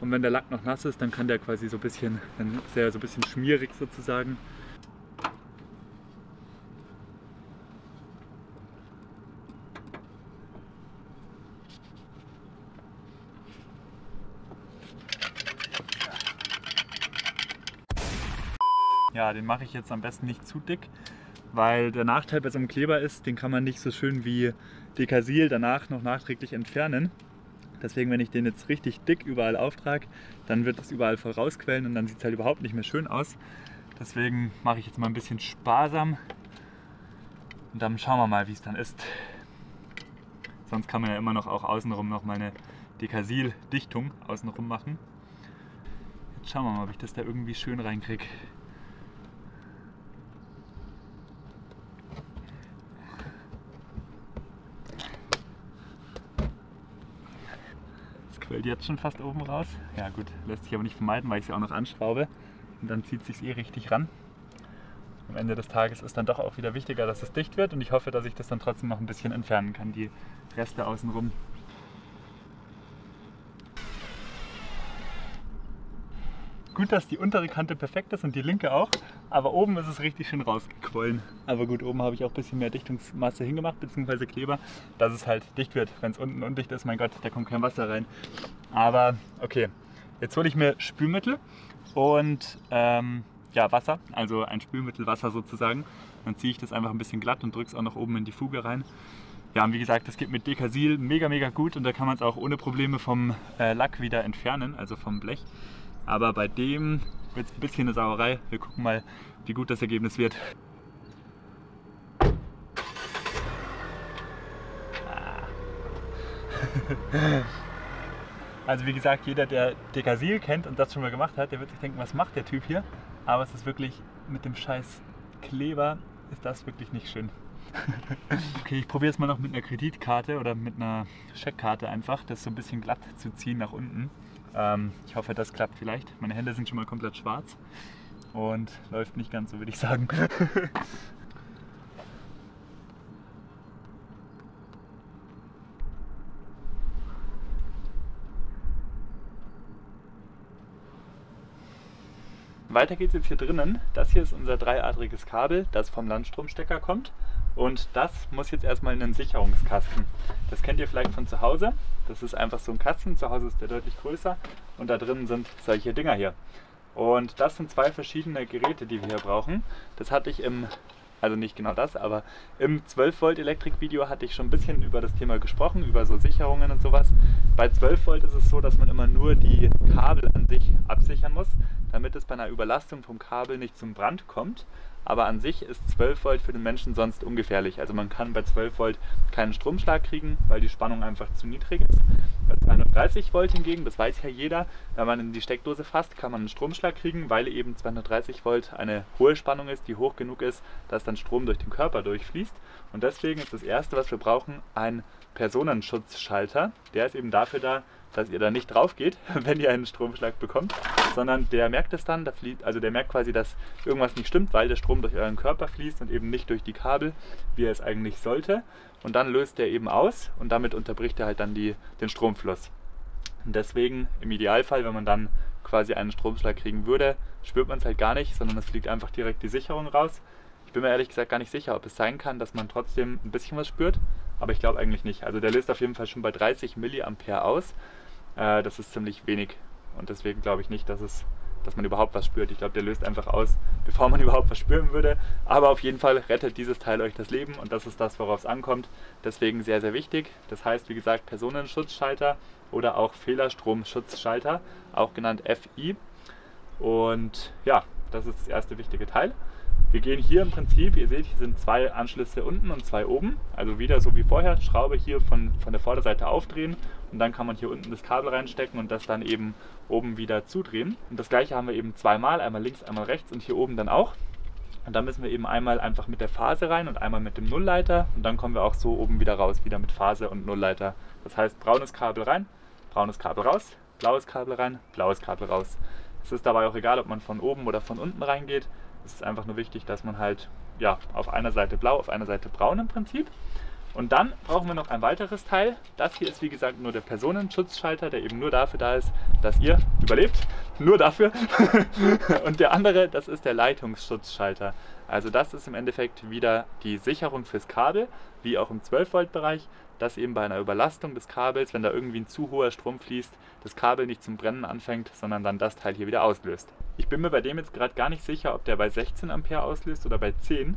Und wenn der Lack noch nass ist, dann kann der quasi so ein bisschen, dann ist er so ein bisschen schmierig sozusagen. Ja, den mache ich jetzt am besten nicht zu dick, weil der Nachteil bei so einem Kleber ist, den kann man nicht so schön wie Dekasil danach noch nachträglich entfernen. Deswegen, wenn ich den jetzt richtig dick überall auftrage, dann wird das überall voll rausquellen und dann sieht es halt überhaupt nicht mehr schön aus. Deswegen mache ich jetzt mal ein bisschen sparsam und dann schauen wir mal, wie es dann ist. Sonst kann man ja immer noch auch außenrum noch mal eine Dekasil-Dichtung außenrum machen. Jetzt schauen wir mal, ob ich das da irgendwie schön reinkriege. Quillt jetzt schon fast oben raus. Ja gut, lässt sich aber nicht vermeiden, weil ich sie auch noch anschraube. Und dann zieht es sich eh richtig ran. Am Ende des Tages ist dann doch auch wieder wichtiger, dass es dicht wird. Und ich hoffe, dass ich das dann trotzdem noch ein bisschen entfernen kann, die Reste außenrum. Gut, dass die untere Kante perfekt ist und die linke auch. Aber oben ist es richtig schön rausgequollen. Aber gut, oben habe ich auch ein bisschen mehr Dichtungsmasse hingemacht, beziehungsweise Kleber, dass es halt dicht wird. Wenn es unten undicht ist, mein Gott, da kommt kein Wasser rein. Aber okay, jetzt hole ich mir Spülmittel und ähm, ja, Wasser, also ein Spülmittelwasser sozusagen. Dann ziehe ich das einfach ein bisschen glatt und drücke es auch noch oben in die Fuge rein. Ja, und wie gesagt, das geht mit Dekasil mega, mega gut und da kann man es auch ohne Probleme vom äh, Lack wieder entfernen, also vom Blech. Aber bei dem wird es ein bisschen eine Sauerei. Wir gucken mal, wie gut das Ergebnis wird. Also wie gesagt, jeder, der Dekasil kennt und das schon mal gemacht hat, der wird sich denken, was macht der Typ hier? Aber es ist wirklich, mit dem scheiß Kleber ist das wirklich nicht schön. Okay, ich probiere es mal noch mit einer Kreditkarte oder mit einer Scheckkarte einfach, das so ein bisschen glatt zu ziehen nach unten. Ähm, ich hoffe, das klappt vielleicht. Meine Hände sind schon mal komplett schwarz und läuft nicht ganz so, würde ich sagen. Weiter geht es jetzt hier drinnen. Das hier ist unser dreiadriges Kabel, das vom Landstromstecker kommt. Und das muss jetzt erstmal in einen Sicherungskasten. Das kennt ihr vielleicht von zu Hause. Das ist einfach so ein Kasten. Zu Hause ist der deutlich größer. Und da drinnen sind solche Dinger hier. Und das sind zwei verschiedene Geräte, die wir hier brauchen. Das hatte ich im, also nicht genau das, aber im zwölf Volt Elektrik-Video hatte ich schon ein bisschen über das Thema gesprochen, über so Sicherungen und sowas. Bei zwölf Volt ist es so, dass man immer nur die Kabel an sich absichern muss, damit es bei einer Überlastung vom Kabel nicht zum Brand kommt. Aber an sich ist zwölf Volt für den Menschen sonst ungefährlich. Also man kann bei zwölf Volt keinen Stromschlag kriegen, weil die Spannung einfach zu niedrig ist. Bei zweihundertdreißig Volt hingegen, das weiß ja jeder, wenn man in die Steckdose fasst, kann man einen Stromschlag kriegen, weil eben zweihundertdreißig Volt eine hohe Spannung ist, die hoch genug ist, dass dann Strom durch den Körper durchfließt. Und deswegen ist das Erste, was wir brauchen, ein Personenschutzschalter. Der ist eben dafür da, dass ihr da nicht drauf geht, wenn ihr einen Stromschlag bekommt, sondern der merkt es dann, da fließt, also der merkt quasi, dass irgendwas nicht stimmt, weil der Strom durch euren Körper fließt und eben nicht durch die Kabel, wie er es eigentlich sollte. Und dann löst er eben aus und damit unterbricht er halt dann die, den Stromfluss. Und deswegen im Idealfall, wenn man dann quasi einen Stromschlag kriegen würde, spürt man es halt gar nicht, sondern es fliegt einfach direkt die Sicherung raus. Ich bin mir ehrlich gesagt gar nicht sicher, ob es sein kann, dass man trotzdem ein bisschen was spürt, aber ich glaube eigentlich nicht. Also der löst auf jeden Fall schon bei dreißig Milliampere aus. Äh, das ist ziemlich wenig und deswegen glaube ich nicht, dass, es, dass man überhaupt was spürt. Ich glaube, der löst einfach aus, bevor man überhaupt was spüren würde. Aber auf jeden Fall rettet dieses Teil euch das Leben und das ist das, worauf es ankommt. Deswegen sehr, sehr wichtig. Das heißt, wie gesagt, Personenschutzschalter oder auch Fehlerstromschutzschalter, auch genannt F I. Und ja, das ist das erste wichtige Teil. Wir gehen hier im Prinzip, ihr seht, hier sind zwei Anschlüsse unten und zwei oben, also wieder so wie vorher, Schraube hier von, von der Vorderseite aufdrehen und dann kann man hier unten das Kabel reinstecken und das dann eben oben wieder zudrehen. Und das gleiche haben wir eben zweimal, einmal links, einmal rechts und hier oben dann auch. Und da müssen wir eben einmal einfach mit der Phase rein und einmal mit dem Nullleiter und dann kommen wir auch so oben wieder raus, wieder mit Phase und Nullleiter. Das heißt, braunes Kabel rein, braunes Kabel raus, blaues Kabel rein, blaues Kabel raus. Es ist dabei auch egal, ob man von oben oder von unten reingeht. Es ist einfach nur wichtig, dass man halt ja, auf einer Seite blau, auf einer Seite braun im Prinzip. Und dann brauchen wir noch ein weiteres Teil. Das hier ist wie gesagt nur der Personenschutzschalter, der eben nur dafür da ist, dass ihr überlebt. Nur dafür. Und der andere, das ist der Leitungsschutzschalter. Also das ist im Endeffekt wieder die Sicherung fürs Kabel, wie auch im zwölf Volt Bereich, dass eben bei einer Überlastung des Kabels, wenn da irgendwie ein zu hoher Strom fließt, das Kabel nicht zum Brennen anfängt, sondern dann das Teil hier wieder auslöst. Ich bin mir bei dem jetzt gerade gar nicht sicher, ob der bei sechzehn Ampere auslöst oder bei zehn.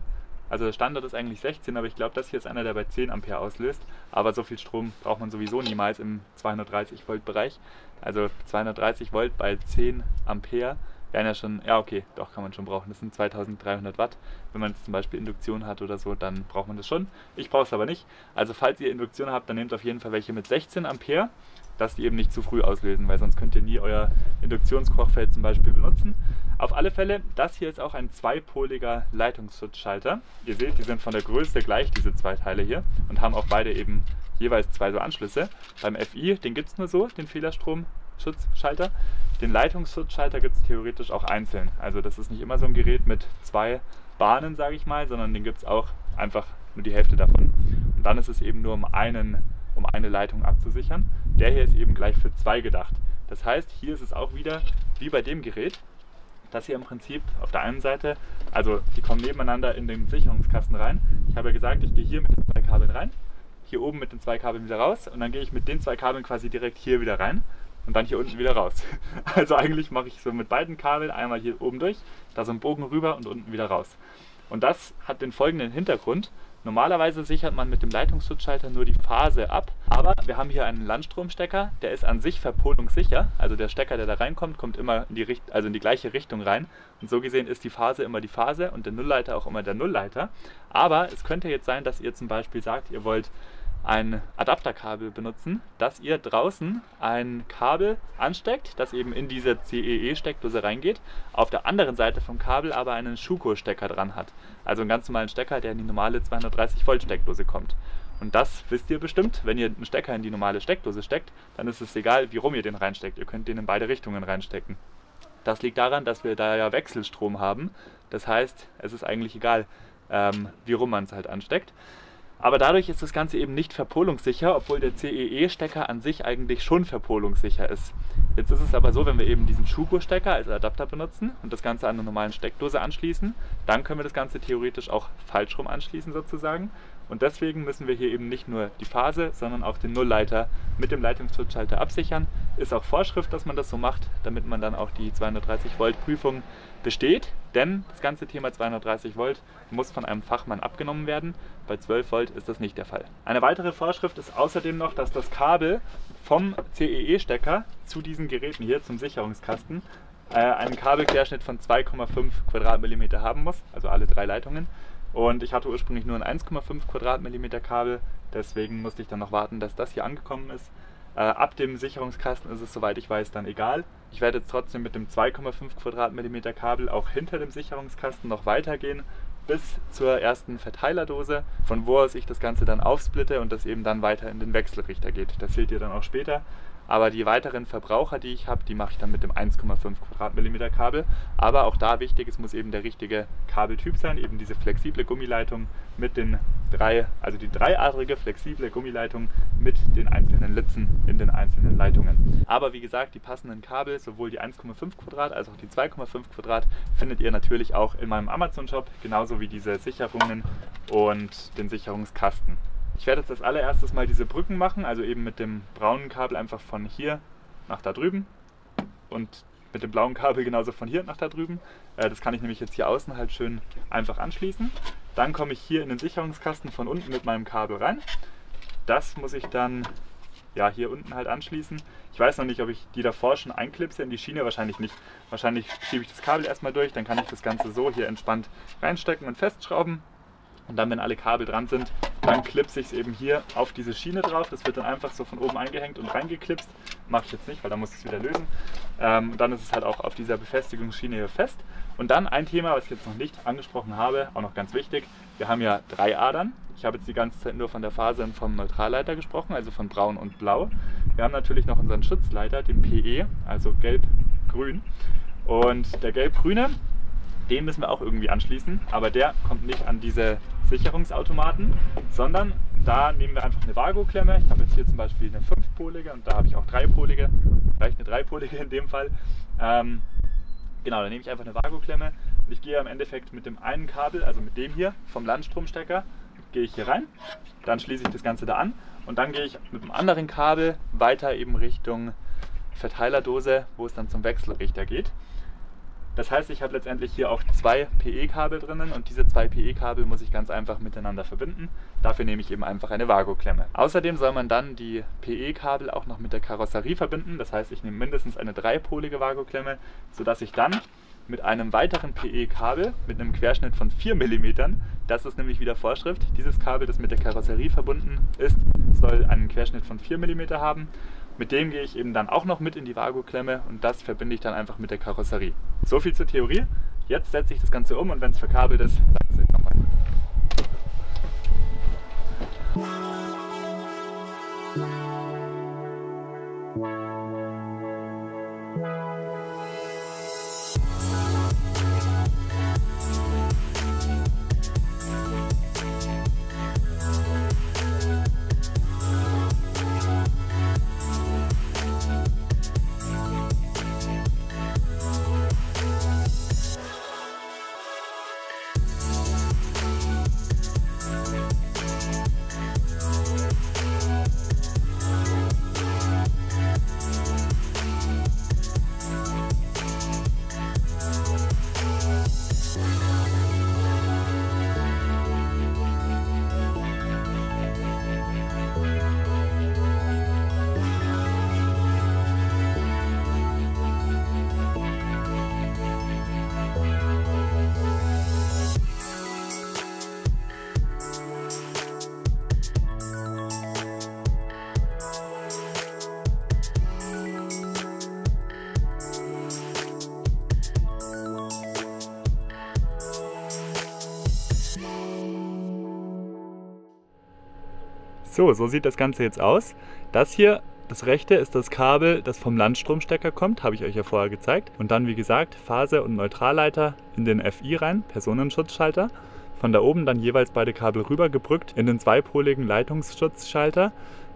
Also der Standard ist eigentlich sechzehn, aber ich glaube, das hier ist einer, der bei zehn Ampere auslöst. Aber so viel Strom braucht man sowieso niemals im zweihundertdreißig Volt Bereich. Also zweihundertdreißig Volt bei zehn Ampere. Wären ja schon, ja okay, doch kann man schon brauchen. Das sind zweitausenddreihundert Watt. Wenn man jetzt zum Beispiel Induktion hat oder so, dann braucht man das schon. Ich brauche es aber nicht. Also falls ihr Induktion habt, dann nehmt auf jeden Fall welche mit sechzehn Ampere, dass die eben nicht zu früh auslösen, weil sonst könnt ihr nie euer Induktionskochfeld zum Beispiel benutzen. Auf alle Fälle, das hier ist auch ein zweipoliger Leitungsschutzschalter. Ihr seht, die sind von der Größe gleich, diese zwei Teile hier, und haben auch beide eben jeweils zwei so Anschlüsse. Beim F I, den gibt es nur so, den Fehlerstrom. Schutzschalter. Den Leitungsschutzschalter gibt es theoretisch auch einzeln. Also das ist nicht immer so ein Gerät mit zwei Bahnen, sage ich mal, sondern den gibt es auch einfach nur die Hälfte davon. Und dann ist es eben nur um, einen, um eine Leitung abzusichern. Der hier ist eben gleich für zwei gedacht. Das heißt, hier ist es auch wieder wie bei dem Gerät, das hier im Prinzip auf der einen Seite, also die kommen nebeneinander in den Sicherungskasten rein. Ich habe ja gesagt, ich gehe hier mit den zwei Kabeln rein, hier oben mit den zwei Kabeln wieder raus und dann gehe ich mit den zwei Kabeln quasi direkt hier wieder rein. Und dann hier unten wieder raus. Also eigentlich mache ich so mit beiden Kabeln einmal hier oben durch, da so einen Bogen rüber und unten wieder raus. Und das hat den folgenden Hintergrund. Normalerweise sichert man mit dem Leitungsschutzschalter nur die Phase ab, aber wir haben hier einen Landstromstecker, der ist an sich verpolungssicher, also der Stecker, der da reinkommt, kommt immer in die, Richt also in die gleiche Richtung rein und so gesehen ist die Phase immer die Phase und der Nullleiter auch immer der Nullleiter, aber es könnte jetzt sein, dass ihr zum Beispiel sagt, ihr wollt ein Adapterkabel benutzen, dass ihr draußen ein Kabel ansteckt, das eben in diese C E E-Steckdose reingeht, auf der anderen Seite vom Kabel aber einen Schuko-Stecker dran hat. Also einen ganz normalen Stecker, der in die normale zweihundertdreißig Volt Steckdose kommt. Und das wisst ihr bestimmt, wenn ihr einen Stecker in die normale Steckdose steckt, dann ist es egal, wie rum ihr den reinsteckt. Ihr könnt den in beide Richtungen reinstecken. Das liegt daran, dass wir da ja Wechselstrom haben. Das heißt, es ist eigentlich egal, ähm, wie rum man es halt ansteckt. Aber dadurch ist das Ganze eben nicht verpolungssicher, obwohl der C E E-Stecker an sich eigentlich schon verpolungssicher ist. Jetzt ist es aber so, wenn wir eben diesen Schuko-Stecker als Adapter benutzen und das Ganze an eine normale Steckdose anschließen, dann können wir das Ganze theoretisch auch falsch rum anschließen sozusagen. Und deswegen müssen wir hier eben nicht nur die Phase, sondern auch den Nullleiter mit dem Leitungsschutzschalter absichern. ist auch Vorschrift, dass man das so macht, damit man dann auch die zweihundertdreißig Volt Prüfung besteht. Denn das ganze Thema zweihundertdreißig Volt muss von einem Fachmann abgenommen werden. Bei zwölf Volt ist das nicht der Fall. Eine weitere Vorschrift ist außerdem noch, dass das Kabel vom C E E-Stecker zu diesen Geräten hier, zum Sicherungskasten, einen Kabelquerschnitt von zwei Komma fünf Quadratmillimeter haben muss, also alle drei Leitungen. Und ich hatte ursprünglich nur ein eins Komma fünf Quadratmillimeter Kabel, deswegen musste ich dann noch warten, dass das hier angekommen ist. Äh, ab dem Sicherungskasten ist es, soweit ich weiß, dann egal. Ich werde jetzt trotzdem mit dem zwei Komma fünf Quadratmillimeter Kabel auch hinter dem Sicherungskasten noch weitergehen, bis zur ersten Verteilerdose, von wo aus ich das Ganze dann aufsplitte und das eben dann weiter in den Wechselrichter geht. Das seht ihr dann auch später. Aber die weiteren Verbraucher, die ich habe, die mache ich dann mit dem eins Komma fünf Quadratmillimeter Kabel. Aber auch da wichtig, es muss eben der richtige Kabeltyp sein, eben diese flexible Gummileitung mit den drei, also die dreiadrige flexible Gummileitung mit den einzelnen Litzen in den einzelnen Leitungen. Aber wie gesagt, die passenden Kabel, sowohl die eins Komma fünf Quadrat als auch die zwei Komma fünf Quadrat, findet ihr natürlich auch in meinem Amazon-Shop, genauso wie diese Sicherungen und den Sicherungskasten. Ich werde jetzt als allererstes mal diese Brücken machen, also eben mit dem braunen Kabel einfach von hier nach da drüben und mit dem blauen Kabel genauso von hier nach da drüben. Das kann ich nämlich jetzt hier außen halt schön einfach anschließen. Dann komme ich hier in den Sicherungskasten von unten mit meinem Kabel rein. Das muss ich dann ja hier unten halt anschließen. Ich weiß noch nicht, ob ich die davor schon einklipse in die Schiene, wahrscheinlich nicht. Wahrscheinlich schiebe ich das Kabel erstmal durch, dann kann ich das Ganze so hier entspannt reinstecken und festschrauben. Und dann, wenn alle Kabel dran sind, dann klipse ich es eben hier auf diese Schiene drauf. Das wird dann einfach so von oben eingehängt und reingeklipst. Mache ich jetzt nicht, weil dann muss ich es wieder lösen. Ähm, dann ist es halt auch auf dieser Befestigungsschiene hier fest. Und dann ein Thema, was ich jetzt noch nicht angesprochen habe, auch noch ganz wichtig. Wir haben ja drei Adern. Ich habe jetzt die ganze Zeit nur von der Phase und vom Neutralleiter gesprochen, also von braun und blau. Wir haben natürlich noch unseren Schutzleiter, den P E, also gelb-grün. Und der gelb-grüne, den müssen wir auch irgendwie anschließen, aber der kommt nicht an diese Sicherungsautomaten, sondern da nehmen wir einfach eine Vago-Klemme. Ich habe jetzt hier zum Beispiel eine fünfpolige und da habe ich auch dreipolige, vielleicht eine dreipolige in dem Fall. Ähm, genau, da nehme ich einfach eine Vago-Klemme und ich gehe im Endeffekt mit dem einen Kabel, also mit dem hier vom Landstromstecker, gehe ich hier rein, dann schließe ich das Ganze da an und dann gehe ich mit dem anderen Kabel weiter eben Richtung Verteilerdose, wo es dann zum Wechselrichter geht. Das heißt, ich habe letztendlich hier auch zwei P E-Kabel drinnen und diese zwei P E-Kabel muss ich ganz einfach miteinander verbinden. Dafür nehme ich eben einfach eine Vago-Klemme. Außerdem soll man dann die P E-Kabel auch noch mit der Karosserie verbinden. Das heißt, ich nehme mindestens eine dreipolige Vago-Klemme, sodass ich dann mit einem weiteren P E-Kabel mit einem Querschnitt von vier Millimeter, das ist nämlich wieder Vorschrift, dieses Kabel, das mit der Karosserie verbunden ist, soll einen Querschnitt von vier Millimeter haben. Mit dem gehe ich eben dann auch noch mit in die Vago-Klemme und das verbinde ich dann einfach mit der Karosserie. So viel zur Theorie. Jetzt setze ich das Ganze um und wenn es verkabelt ist, zeige ich es euch nochmal. So, so sieht das Ganze jetzt aus. Das hier, das rechte, ist das Kabel, das vom Landstromstecker kommt, habe ich euch ja vorher gezeigt. Und dann, wie gesagt, Phase- und Neutralleiter in den F I rein, Personenschutzschalter. Von da oben dann jeweils beide Kabel rübergebrückt in den zweipoligen Leitungsschutzschalter,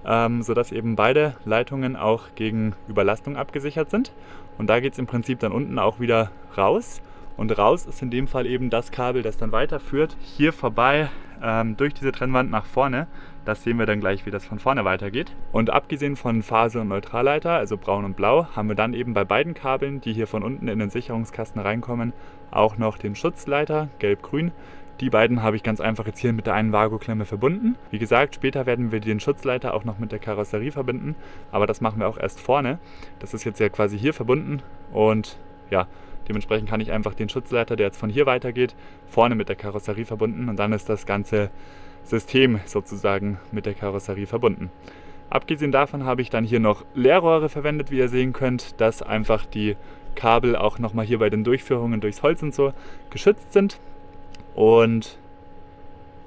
ähm, sodass eben beide Leitungen auch gegen Überlastung abgesichert sind. Und da geht es im Prinzip dann unten auch wieder raus. Und raus ist in dem Fall eben das Kabel, das dann weiterführt, hier vorbei ähm, durch diese Trennwand nach vorne. Das sehen wir dann gleich, wie das von vorne weitergeht. Und abgesehen von Phase und Neutralleiter, also braun und blau, haben wir dann eben bei beiden Kabeln, die hier von unten in den Sicherungskasten reinkommen, auch noch den Schutzleiter, gelb-grün. Die beiden habe ich ganz einfach jetzt hier mit der einen Vago-Klemme verbunden. Wie gesagt, später werden wir den Schutzleiter auch noch mit der Karosserie verbinden, aber das machen wir auch erst vorne. Das ist jetzt ja quasi hier verbunden und ja, dementsprechend kann ich einfach den Schutzleiter, der jetzt von hier weitergeht, vorne mit der Karosserie verbunden und dann ist das ganze System sozusagen mit der Karosserie verbunden. Abgesehen davon habe ich dann hier noch Leerrohre verwendet, wie ihr sehen könnt, dass einfach die Kabel auch nochmal hier bei den Durchführungen durchs Holz und so geschützt sind. Und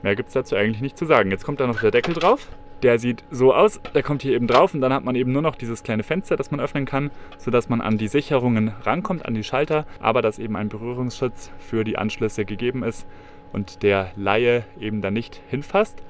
mehr gibt es dazu eigentlich nicht zu sagen. Jetzt kommt da noch der Deckel drauf. Der sieht so aus, der kommt hier eben drauf und dann hat man eben nur noch dieses kleine Fenster, das man öffnen kann, sodass man an die Sicherungen rankommt, an die Schalter, aber dass eben ein Berührungsschutz für die Anschlüsse gegeben ist und der Laie eben da nicht hinfasst.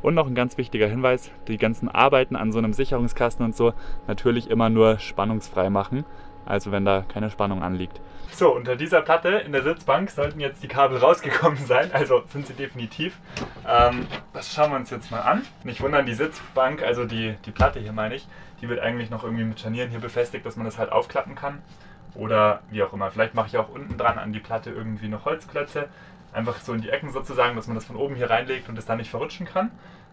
Und noch ein ganz wichtiger Hinweis, die ganzen Arbeiten an so einem Sicherungskasten und so natürlich immer nur spannungsfrei machen. Also wenn da keine Spannung anliegt. So, unter dieser Platte in der Sitzbank sollten jetzt die Kabel rausgekommen sein. Also sind sie definitiv. Ähm, das schauen wir uns jetzt mal an. Nicht wundern, die Sitzbank, also die, die Platte hier meine ich, die wird eigentlich noch irgendwie mit Scharnieren hier befestigt, dass man das halt aufklappen kann. Oder wie auch immer. Vielleicht mache ich auch unten dran an die Platte irgendwie noch Holzklötze. Einfach so in die Ecken sozusagen, dass man das von oben hier reinlegt und es dann nicht verrutschen kann.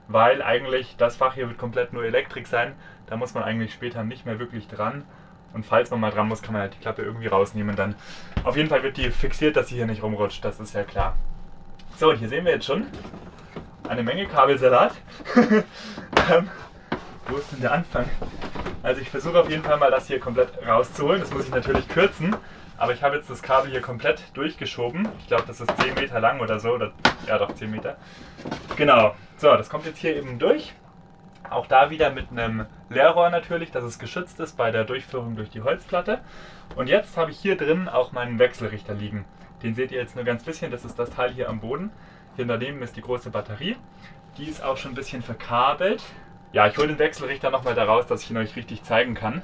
Weil eigentlich das Fach hier wird komplett nur Elektrik sein. Da muss man eigentlich später nicht mehr wirklich dran. Und falls man mal dran muss, kann man halt die Klappe irgendwie rausnehmen dann. Auf jeden Fall wird die fixiert, dass sie hier nicht rumrutscht, das ist ja klar. So, und hier sehen wir jetzt schon eine Menge Kabelsalat. ähm, wo ist denn der Anfang? Also ich versuche auf jeden Fall mal das hier komplett rauszuholen. Das muss ich natürlich kürzen, aber ich habe jetzt das Kabel hier komplett durchgeschoben. Ich glaube, das ist zehn Meter lang oder so, oder ja doch zehn Meter. Genau, so, das kommt jetzt hier eben durch. Auch da wieder mit einem Leerrohr natürlich, dass es geschützt ist bei der Durchführung durch die Holzplatte. Und jetzt habe ich hier drin auch meinen Wechselrichter liegen. Den seht ihr jetzt nur ganz bisschen, das ist das Teil hier am Boden. Hier daneben ist die große Batterie. Die ist auch schon ein bisschen verkabelt. Ja, ich hole den Wechselrichter nochmal da raus, dass ich ihn euch richtig zeigen kann.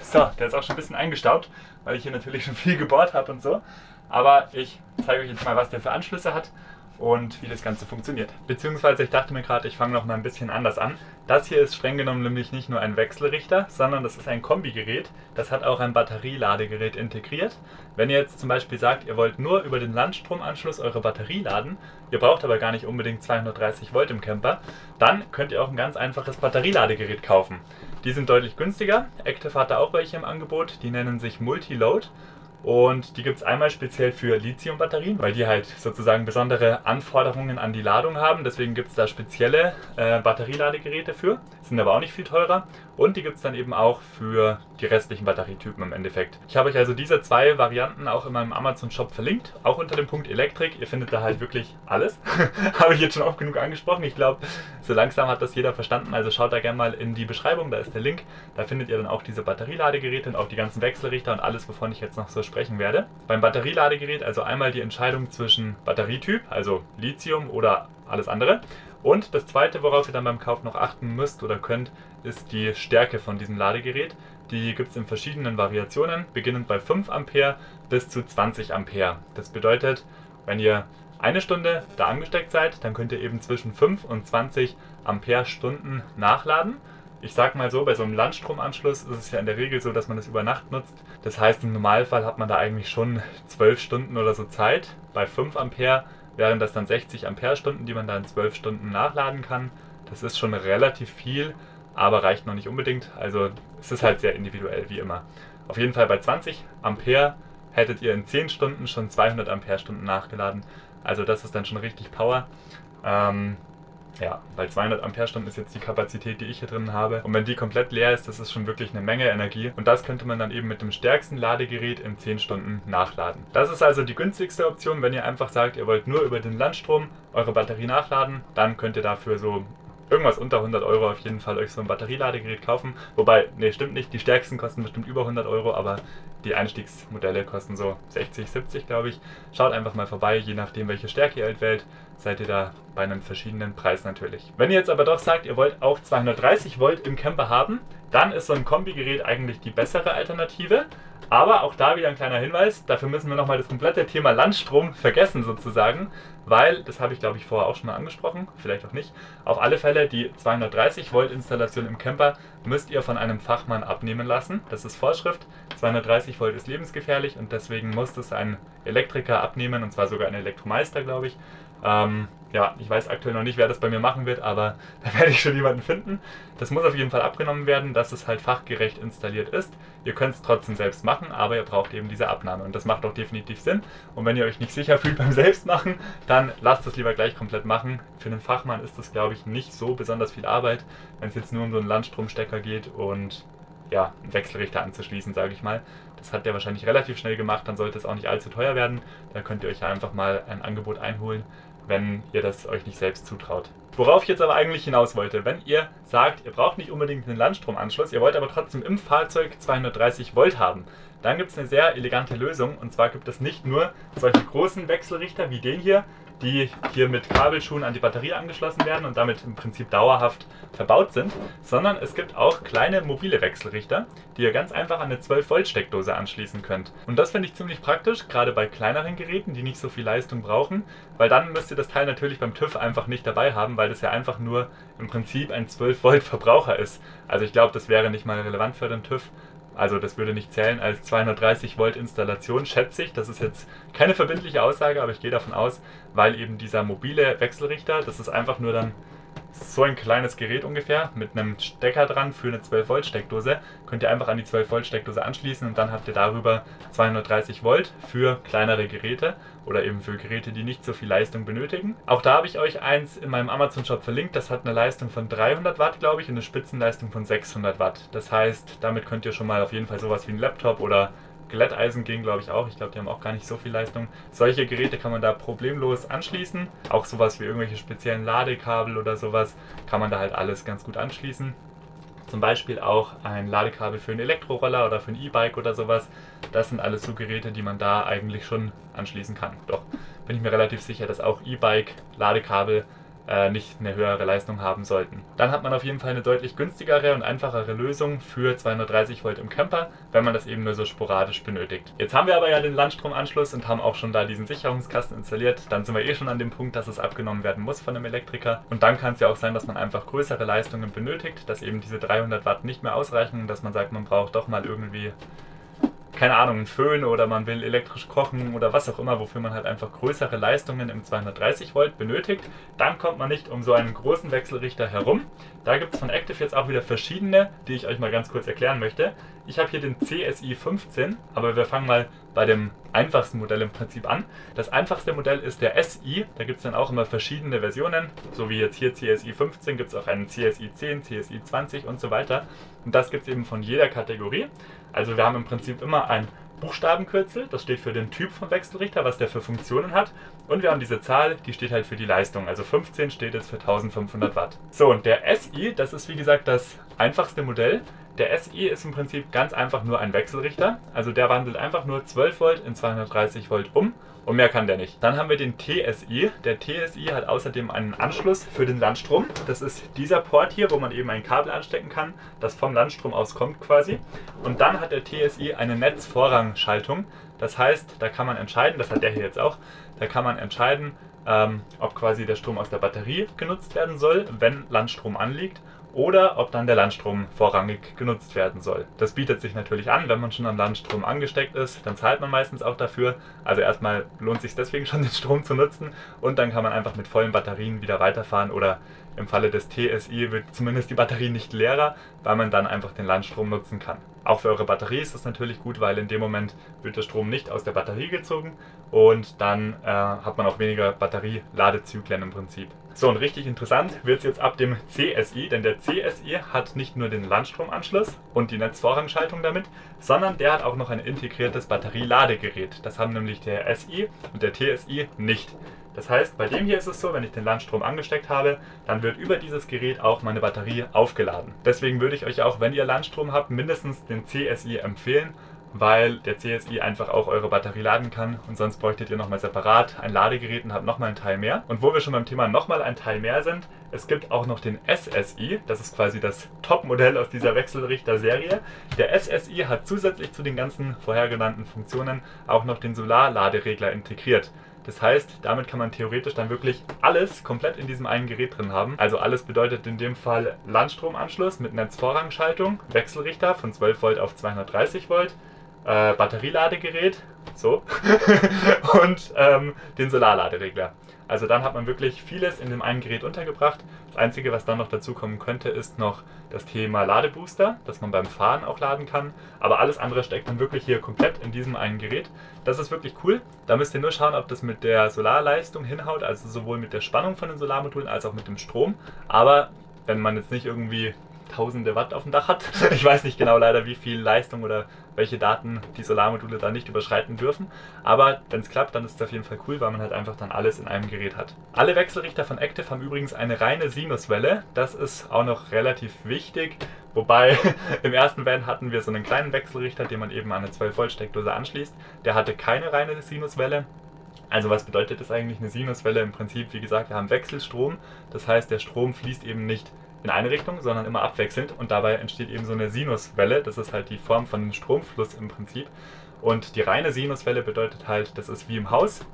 So, der ist auch schon ein bisschen eingestaubt, weil ich hier natürlich schon viel gebohrt habe und so. Aber ich zeige euch jetzt mal, was der für Anschlüsse hat und wie das Ganze funktioniert. Beziehungsweise ich dachte mir gerade, ich fange noch mal ein bisschen anders an. Das hier ist streng genommen nämlich nicht nur ein Wechselrichter, sondern das ist ein Kombigerät. Das hat auch ein Batterieladegerät integriert. Wenn ihr jetzt zum Beispiel sagt, ihr wollt nur über den Landstromanschluss eure Batterie laden, ihr braucht aber gar nicht unbedingt zweihundertdreißig Volt im Camper, dann könnt ihr auch ein ganz einfaches Batterieladegerät kaufen. Die sind deutlich günstiger. Active hat da auch welche im Angebot, die nennen sich Multiload. Und die gibt es einmal speziell für Lithium-Batterien, weil die halt sozusagen besondere Anforderungen an die Ladung haben. Deswegen gibt es da spezielle äh, Batterieladegeräte für, sind aber auch nicht viel teurer. Und die gibt es dann eben auch für die restlichen Batterietypen im Endeffekt. Ich habe euch also diese zwei Varianten auch in meinem Amazon-Shop verlinkt, auch unter dem Punkt Elektrik. Ihr findet da halt wirklich alles. Habe ich jetzt schon oft genug angesprochen. Ich glaube, so langsam hat das jeder verstanden. Also schaut da gerne mal in die Beschreibung, da ist der Link. Da findet ihr dann auch diese Batterieladegeräte und auch die ganzen Wechselrichter und alles, wovon ich jetzt noch so spreche. sprechen werde. Beim Batterieladegerät also einmal die Entscheidung zwischen Batterietyp, also Lithium oder alles andere. Und das zweite, worauf ihr dann beim Kauf noch achten müsst oder könnt, ist die Stärke von diesem Ladegerät. Die gibt es in verschiedenen Variationen, beginnend bei fünf Ampere bis zu zwanzig Ampere. Das bedeutet, wenn ihr eine Stunde da angesteckt seid, dann könnt ihr eben zwischen fünf und zwanzig Ampere Stunden nachladen. Ich sag mal so, bei so einem Landstromanschluss ist es ja in der Regel so, dass man das über Nacht nutzt. Das heißt, im Normalfall hat man da eigentlich schon zwölf Stunden oder so Zeit. Bei fünf Ampere wären das dann sechzig Ampere Stunden, die man da in zwölf Stunden nachladen kann. Das ist schon relativ viel, aber reicht noch nicht unbedingt. Also es ist halt sehr individuell, wie immer. Auf jeden Fall bei zwanzig Ampere hättet ihr in zehn Stunden schon zweihundert Ampere Stunden nachgeladen. Also das ist dann schon richtig Power. Ähm... Ja, weil zweihundert Ampere Stunden ist jetzt die Kapazität, die ich hier drin habe. Und wenn die komplett leer ist, das ist schon wirklich eine Menge Energie. Und das könnte man dann eben mit dem stärksten Ladegerät in zehn Stunden nachladen. Das ist also die günstigste Option, wenn ihr einfach sagt, ihr wollt nur über den Landstrom eure Batterie nachladen. Dann könnt ihr dafür so irgendwas unter hundert Euro auf jeden Fall euch so ein Batterieladegerät kaufen. Wobei, nee, stimmt nicht. Die stärksten kosten bestimmt über hundert Euro, aber die Einstiegsmodelle kosten so sechzig, siebzig, glaube ich. Schaut einfach mal vorbei, je nachdem, welche Stärke ihr halt wählt. seid ihr da bei einem verschiedenen Preis natürlich. Wenn ihr jetzt aber doch sagt, ihr wollt auch zweihundertdreißig Volt im Camper haben, dann ist so ein Kombigerät eigentlich die bessere Alternative. Aber auch da wieder ein kleiner Hinweis, dafür müssen wir nochmal das komplette Thema Landstrom vergessen sozusagen, weil, das habe ich glaube ich vorher auch schon mal angesprochen, vielleicht auch nicht, auf alle Fälle die zweihundertdreißig Volt Installation im Camper müsst ihr von einem Fachmann abnehmen lassen. Das ist Vorschrift, zweihundertdreißig Volt ist lebensgefährlich und deswegen muss das ein Elektriker abnehmen, und zwar sogar ein Elektromeister glaube ich. Ähm, ja, ich weiß aktuell noch nicht, wer das bei mir machen wird, aber da werde ich schon jemanden finden. Das muss auf jeden Fall abgenommen werden, dass es halt fachgerecht installiert ist. Ihr könnt es trotzdem selbst machen, aber ihr braucht eben diese Abnahme und das macht auch definitiv Sinn. Und wenn ihr euch nicht sicher fühlt beim Selbstmachen, dann lasst es lieber gleich komplett machen. Für einen Fachmann ist das, glaube ich, nicht so besonders viel Arbeit, wenn es jetzt nur um so einen Landstromstecker geht und ja, einen Wechselrichter anzuschließen, sage ich mal. Das hat der wahrscheinlich relativ schnell gemacht, dann sollte es auch nicht allzu teuer werden. Da könnt ihr euch ja einfach mal ein Angebot einholen, wenn ihr das euch nicht selbst zutraut. Worauf ich jetzt aber eigentlich hinaus wollte, wenn ihr sagt, ihr braucht nicht unbedingt einen Landstromanschluss, ihr wollt aber trotzdem im Fahrzeug zweihundertdreißig Volt haben, dann gibt es eine sehr elegante Lösung, und zwar gibt es nicht nur solche großen Wechselrichter wie den hier, die hier mit Kabelschuhen an die Batterie angeschlossen werden und damit im Prinzip dauerhaft verbaut sind, sondern es gibt auch kleine mobile Wechselrichter, die ihr ganz einfach an eine zwölf Volt Steckdose anschließen könnt. Und das finde ich ziemlich praktisch, gerade bei kleineren Geräten, die nicht so viel Leistung brauchen, weil dann müsst ihr das Teil natürlich beim TÜV einfach nicht dabei haben, weil das ja einfach nur im Prinzip ein zwölf Volt Verbraucher ist. Also ich glaube, das wäre nicht mal relevant für den TÜV. Also das würde nicht zählen als zweihundertdreißig Volt Installation, schätze ich. Das ist jetzt keine verbindliche Aussage, aber ich gehe davon aus, weil eben dieser mobile Wechselrichter, das ist einfach nur dann so ein kleines Gerät ungefähr mit einem Stecker dran für eine zwölf Volt Steckdose, könnt ihr einfach an die zwölf Volt Steckdose anschließen und dann habt ihr darüber zweihundertdreißig Volt für kleinere Geräte oder eben für Geräte, die nicht so viel Leistung benötigen. Auch da habe ich euch eins in meinem Amazon Shop verlinkt, das hat eine Leistung von dreihundert Watt glaube ich und eine Spitzenleistung von sechshundert Watt. Das heißt, damit könnt ihr schon mal auf jeden Fall sowas wie einen Laptop oder Glätteisen gehen, glaube ich auch. Ich glaube, die haben auch gar nicht so viel Leistung. Solche Geräte kann man da problemlos anschließen. Auch sowas wie irgendwelche speziellen Ladekabel oder sowas kann man da halt alles ganz gut anschließen. Zum Beispiel auch ein Ladekabel für einen Elektroroller oder für ein E-Bike oder sowas. Das sind alles so Geräte, die man da eigentlich schon anschließen kann. Doch, bin ich mir relativ sicher, dass auch E-Bike, Ladekabel nicht eine höhere Leistung haben sollten. Dann hat man auf jeden Fall eine deutlich günstigere und einfachere Lösung für zweihundertdreißig Volt im Camper, wenn man das eben nur so sporadisch benötigt. Jetzt haben wir aber ja den Landstromanschluss und haben auch schon da diesen Sicherungskasten installiert. Dann sind wir eh schon an dem Punkt, dass es abgenommen werden muss von einem Elektriker. Und dann kann es ja auch sein, dass man einfach größere Leistungen benötigt, dass eben diese dreihundert Watt nicht mehr ausreichen und dass man sagt, man braucht doch mal irgendwie, keine Ahnung, einen Föhn oder man will elektrisch kochen oder was auch immer, wofür man halt einfach größere Leistungen im zweihundertdreißig Volt benötigt, dann kommt man nicht um so einen großen Wechselrichter herum. Da gibt es von Active jetzt auch wieder verschiedene, die ich euch mal ganz kurz erklären möchte. Ich habe hier den C S I fünfzehn, aber wir fangen mal bei dem einfachsten Modell im Prinzip an. Das einfachste Modell ist der S I, da gibt es dann auch immer verschiedene Versionen, so wie jetzt hier C S I fünfzehn, gibt es auch einen C S I zehn, C S I zwanzig und so weiter. Und das gibt es eben von jeder Kategorie. Also wir haben im Prinzip immer ein Buchstabenkürzel, das steht für den Typ vom Wechselrichter, was der für Funktionen hat. Und wir haben diese Zahl, die steht halt für die Leistung, also fünfzehn steht jetzt für eintausendfünfhundert Watt. So, und der S I, das ist wie gesagt das einfachste Modell. Der S I ist im Prinzip ganz einfach nur ein Wechselrichter, also der wandelt einfach nur zwölf Volt in zweihundertdreißig Volt um und mehr kann der nicht. Dann haben wir den T S I. Der T S I hat außerdem einen Anschluss für den Landstrom. Das ist dieser Port hier, wo man eben ein Kabel anstecken kann, das vom Landstrom aus kommt quasi. Und dann hat der T S I eine Netzvorrangschaltung. Das heißt, da kann man entscheiden, das hat der hier jetzt auch, da kann man entscheiden, ähm, ob quasi der Strom aus der Batterie genutzt werden soll, wenn Landstrom anliegt, oder ob dann der Landstrom vorrangig genutzt werden soll. Das bietet sich natürlich an, wenn man schon am Landstrom angesteckt ist, dann zahlt man meistens auch dafür. Also erstmal lohnt es sich deswegen schon, den Strom zu nutzen und dann kann man einfach mit vollen Batterien wieder weiterfahren oder im Falle des T S I wird zumindest die Batterie nicht leerer, weil man dann einfach den Landstrom nutzen kann. Auch für eure Batterie ist das natürlich gut, weil in dem Moment wird der Strom nicht aus der Batterie gezogen und dann äh, hat man auch weniger Batterieladezyklen im Prinzip. So, und richtig interessant wird es jetzt ab dem C S I, denn der C S I hat nicht nur den Landstromanschluss und die Netzvorrangschaltung damit, sondern der hat auch noch ein integriertes Batterieladegerät. Das haben nämlich der S I und der T S I nicht. Das heißt, bei dem hier ist es so, wenn ich den Landstrom angesteckt habe, dann wird über dieses Gerät auch meine Batterie aufgeladen. Deswegen würde ich euch auch, wenn ihr Landstrom habt, mindestens den C S I empfehlen. weil der C S I einfach auch eure Batterie laden kann und sonst bräuchtet ihr nochmal separat ein Ladegerät und habt nochmal einen Teil mehr. Und wo wir schon beim Thema nochmal ein Teil mehr sind, es gibt auch noch den S S I, das ist quasi das Top-Modell aus dieser Wechselrichter-Serie. Der S S I hat zusätzlich zu den ganzen vorhergenannten Funktionen auch noch den Solarladeregler integriert. Das heißt, damit kann man theoretisch dann wirklich alles komplett in diesem einen Gerät drin haben. Also alles bedeutet in dem Fall Landstromanschluss mit Netzvorrangschaltung, Wechselrichter von zwölf Volt auf zweihundertdreißig Volt, äh, Batterieladegerät, so, und ähm, den Solarladeregler. Also dann hat man wirklich vieles in dem einen Gerät untergebracht. Das Einzige, was dann noch dazu kommen könnte, ist noch das Thema Ladebooster, dass man beim Fahren auch laden kann. Aber alles andere steckt dann wirklich hier komplett in diesem einen Gerät. Das ist wirklich cool. Da müsst ihr nur schauen, ob das mit der Solarleistung hinhaut, also sowohl mit der Spannung von den Solarmodulen als auch mit dem Strom. Aber wenn man jetzt nicht irgendwie tausende Watt auf dem Dach hat. Ich weiß nicht genau leider, wie viel Leistung oder welche Daten die Solarmodule da nicht überschreiten dürfen. Aber wenn es klappt, dann ist es auf jeden Fall cool, weil man halt einfach dann alles in einem Gerät hat. Alle Wechselrichter von Active haben übrigens eine reine Sinuswelle. Das ist auch noch relativ wichtig. Wobei, im ersten Van hatten wir so einen kleinen Wechselrichter, den man eben an eine zwölf Volt Steckdose anschließt. Der hatte keine reine Sinuswelle. Also was bedeutet das eigentlich, eine Sinuswelle? Im Prinzip, wie gesagt, wir haben Wechselstrom. Das heißt, der Strom fließt eben nicht in eine Richtung, sondern immer abwechselnd und dabei entsteht eben so eine Sinuswelle. Das ist halt die Form von einem Stromfluss im Prinzip. Und die reine Sinuswelle bedeutet halt, das ist wie im Haus.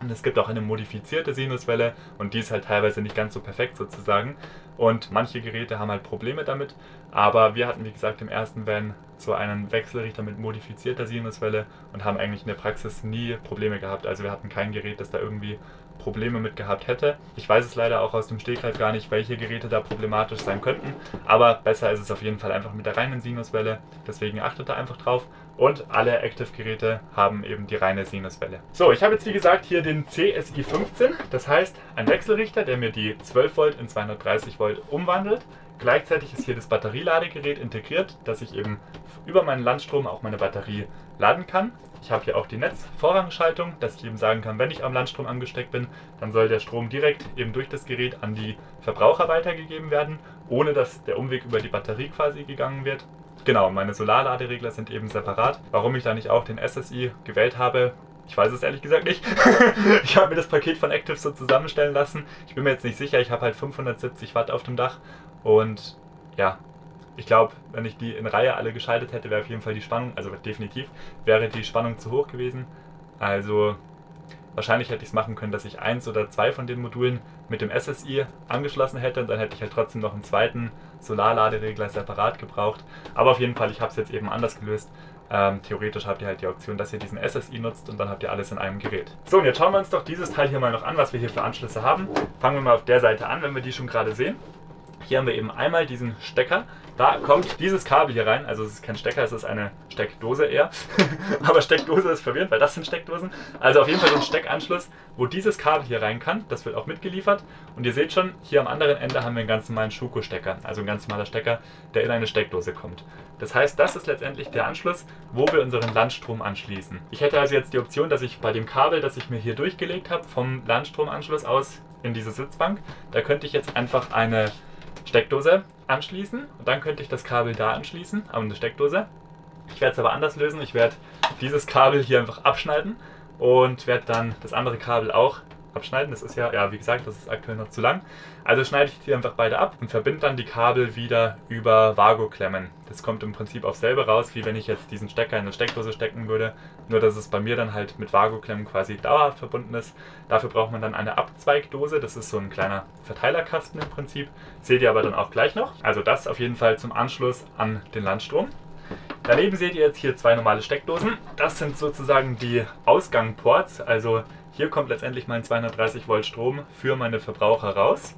Und es gibt auch eine modifizierte Sinuswelle und die ist halt teilweise nicht ganz so perfekt sozusagen. Und manche Geräte haben halt Probleme damit, aber wir hatten wie gesagt im ersten Van so einen Wechselrichter mit modifizierter Sinuswelle und haben eigentlich in der Praxis nie Probleme gehabt. Also wir hatten kein Gerät, das da irgendwie Probleme mit gehabt hätte. Ich weiß es leider auch aus dem Stegreif gar nicht, welche Geräte da problematisch sein könnten, aber besser ist es auf jeden Fall einfach mit der reinen Sinuswelle, deswegen achtet da einfach drauf und alle Active-Geräte haben eben die reine Sinuswelle. So, ich habe jetzt wie gesagt hier den C S I fünfzehn, das heißt ein Wechselrichter, der mir die zwölf Volt in zweihundertdreißig Volt umwandelt. Gleichzeitig ist hier das Batterieladegerät integriert, dass ich eben über meinen Landstrom auch meine Batterie laden kann. Ich habe hier auch die Netzvorrangschaltung, dass ich eben sagen kann, wenn ich am Landstrom angesteckt bin, dann soll der Strom direkt eben durch das Gerät an die Verbraucher weitergegeben werden, ohne dass der Umweg über die Batterie quasi gegangen wird. Genau, meine Solarladeregler sind eben separat. Warum ich da nicht auch den S S I gewählt habe, ich weiß es ehrlich gesagt nicht. Ich habe mir das Paket von Active so zusammenstellen lassen. Ich bin mir jetzt nicht sicher, ich habe halt fünfhundertsiebzig Watt auf dem Dach. Und ja, ich glaube, wenn ich die in Reihe alle geschaltet hätte, wäre auf jeden Fall die Spannung, also definitiv, wäre die Spannung zu hoch gewesen. Also wahrscheinlich hätte ich es machen können, dass ich eins oder zwei von den Modulen mit dem S S I angeschlossen hätte und dann hätte ich halt trotzdem noch einen zweiten Solarladeregler separat gebraucht. Aber auf jeden Fall, ich habe es jetzt eben anders gelöst. Ähm, theoretisch habt ihr halt die Option, dass ihr diesen S S I nutzt und dann habt ihr alles in einem Gerät. So, und jetzt schauen wir uns doch dieses Teil hier mal noch an, was wir hier für Anschlüsse haben. Fangen wir mal auf der Seite an, wenn wir die schon gerade sehen. Hier haben wir eben einmal diesen Stecker, da kommt dieses Kabel hier rein, also es ist kein Stecker, es ist eine Steckdose eher, aber Steckdose ist verwirrend, weil das sind Steckdosen. Also auf jeden Fall so ein Steckanschluss, wo dieses Kabel hier rein kann, das wird auch mitgeliefert und ihr seht schon, hier am anderen Ende haben wir einen ganz normalen Schuko-Stecker, also ein ganz normaler Stecker, der in eine Steckdose kommt. Das heißt, das ist letztendlich der Anschluss, wo wir unseren Landstrom anschließen. Ich hätte also jetzt die Option, dass ich bei dem Kabel, das ich mir hier durchgelegt habe, vom Landstromanschluss aus in diese Sitzbank, da könnte ich jetzt einfach eine Steckdose anschließen und dann könnte ich das Kabel da anschließen an eine Steckdose. Ich werde es aber anders lösen. Ich werde dieses Kabel hier einfach abschneiden und werde dann das andere Kabel auch abschneiden. Das ist ja, ja wie gesagt, das ist aktuell noch zu lang. Also schneide ich die einfach beide ab und verbinde dann die Kabel wieder über Vargo-Klemmen. Das kommt im Prinzip auf selber raus, wie wenn ich jetzt diesen Stecker in eine Steckdose stecken würde. Nur, dass es bei mir dann halt mit Vargo-Klemmen quasi dauerhaft verbunden ist. Dafür braucht man dann eine Abzweigdose. Das ist so ein kleiner Verteilerkasten im Prinzip. Seht ihr aber dann auch gleich noch. Also das auf jeden Fall zum Anschluss an den Landstrom. Daneben seht ihr jetzt hier zwei normale Steckdosen. Das sind sozusagen die Ausgangports, also hier kommt letztendlich mein zweihundertdreißig Volt Strom für meine Verbraucher raus.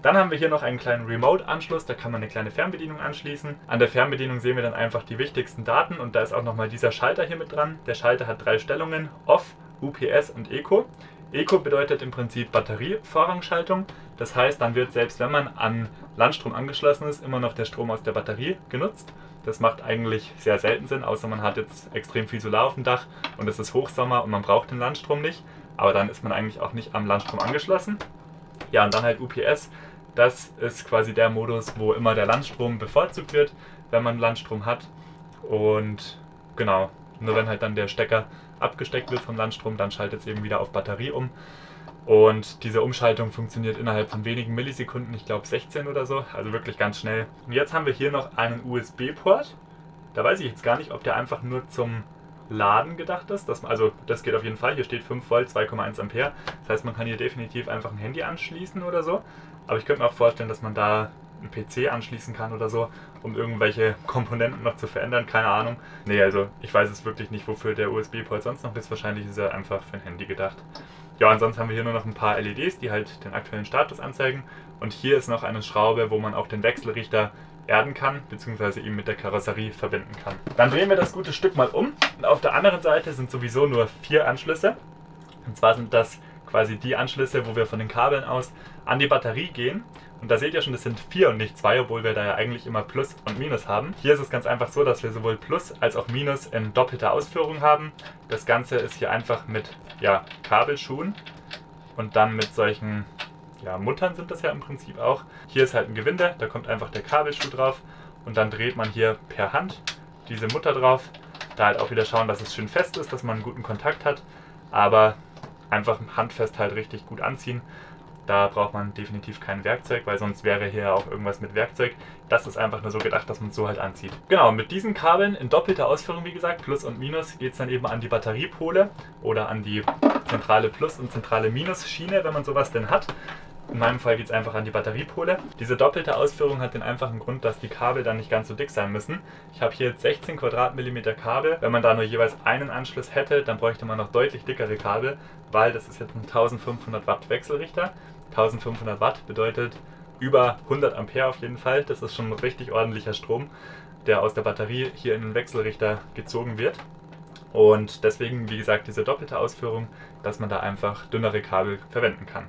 Dann haben wir hier noch einen kleinen Remote-Anschluss, da kann man eine kleine Fernbedienung anschließen. An der Fernbedienung sehen wir dann einfach die wichtigsten Daten und da ist auch nochmal dieser Schalter hier mit dran. Der Schalter hat drei Stellungen, Off, U P S und Eco. Eco bedeutet im Prinzip Batterievorrangschaltung, das heißt, dann wird selbst wenn man an Landstrom angeschlossen ist, immer noch der Strom aus der Batterie genutzt. Das macht eigentlich sehr selten Sinn, außer man hat jetzt extrem viel Solar auf dem Dach und es ist Hochsommer und man braucht den Landstrom nicht. Aber dann ist man eigentlich auch nicht am Landstrom angeschlossen. Ja, und dann halt U P S. Das ist quasi der Modus, wo immer der Landstrom bevorzugt wird, wenn man Landstrom hat. Und Genau, nur wenn halt dann der Stecker abgesteckt wird vom Landstrom, dann schaltet es eben wieder auf Batterie um. Und diese Umschaltung funktioniert innerhalb von wenigen Millisekunden, ich glaube sechzehn oder so, also wirklich ganz schnell. Und jetzt haben wir hier noch einen U S B-Port. Da weiß ich jetzt gar nicht, ob der einfach nur zum Laden gedacht ist. Das, also das geht auf jeden Fall, hier steht fünf Volt, zwei Komma eins Ampere. Das heißt, man kann hier definitiv einfach ein Handy anschließen oder so. Aber ich könnte mir auch vorstellen, dass man da einen P C anschließen kann oder so, um irgendwelche Komponenten noch zu verändern, keine Ahnung. Nee, also ich weiß es wirklich nicht, wofür der U S B-Port sonst noch ist. Wahrscheinlich ist er einfach für ein Handy gedacht. Ja, ansonsten haben wir hier nur noch ein paar L E Ds, die halt den aktuellen Status anzeigen. Und hier ist noch eine Schraube, wo man auch den Wechselrichter erden kann, beziehungsweise ihn mit der Karosserie verbinden kann. Dann drehen wir das gute Stück mal um. Und auf der anderen Seite sind sowieso nur vier Anschlüsse. Und zwar sind das quasi die Anschlüsse, wo wir von den Kabeln aus an die Batterie gehen. Und da seht ihr schon, das sind vier und nicht zwei, obwohl wir da ja eigentlich immer Plus und Minus haben. Hier ist es ganz einfach so, dass wir sowohl Plus als auch Minus in doppelter Ausführung haben. Das Ganze ist hier einfach mit ja, Kabelschuhen und dann mit solchen ja, Muttern sind das ja im Prinzip auch. Hier ist halt ein Gewinde, da kommt einfach der Kabelschuh drauf und dann dreht man hier per Hand diese Mutter drauf. Da halt auch wieder schauen, dass es schön fest ist, dass man einen guten Kontakt hat, aber einfach handfest halt richtig gut anziehen. Da braucht man definitiv kein Werkzeug, weil sonst wäre hier auch irgendwas mit Werkzeug. Das ist einfach nur so gedacht, dass man es so halt anzieht. Genau, mit diesen Kabeln in doppelter Ausführung, wie gesagt, Plus und Minus, geht es dann eben an die Batteriepole oder an die zentrale Plus- und zentrale Minus-Schiene, wenn man sowas denn hat. In meinem Fall geht es einfach an die Batteriepole. Diese doppelte Ausführung hat den einfachen Grund, dass die Kabel dann nicht ganz so dick sein müssen. Ich habe hier jetzt sechzehn Quadratmillimeter Kabel. Wenn man da nur jeweils einen Anschluss hätte, dann bräuchte man noch deutlich dickere Kabel, weil das ist jetzt ein eintausendfünfhundert Watt Wechselrichter. eintausendfünfhundert Watt bedeutet über hundert Ampere auf jeden Fall. Das ist schon ein richtig ordentlicher Strom, der aus der Batterie hier in den Wechselrichter gezogen wird. Und deswegen, wie gesagt, diese doppelte Ausführung, dass man da einfach dünnere Kabel verwenden kann.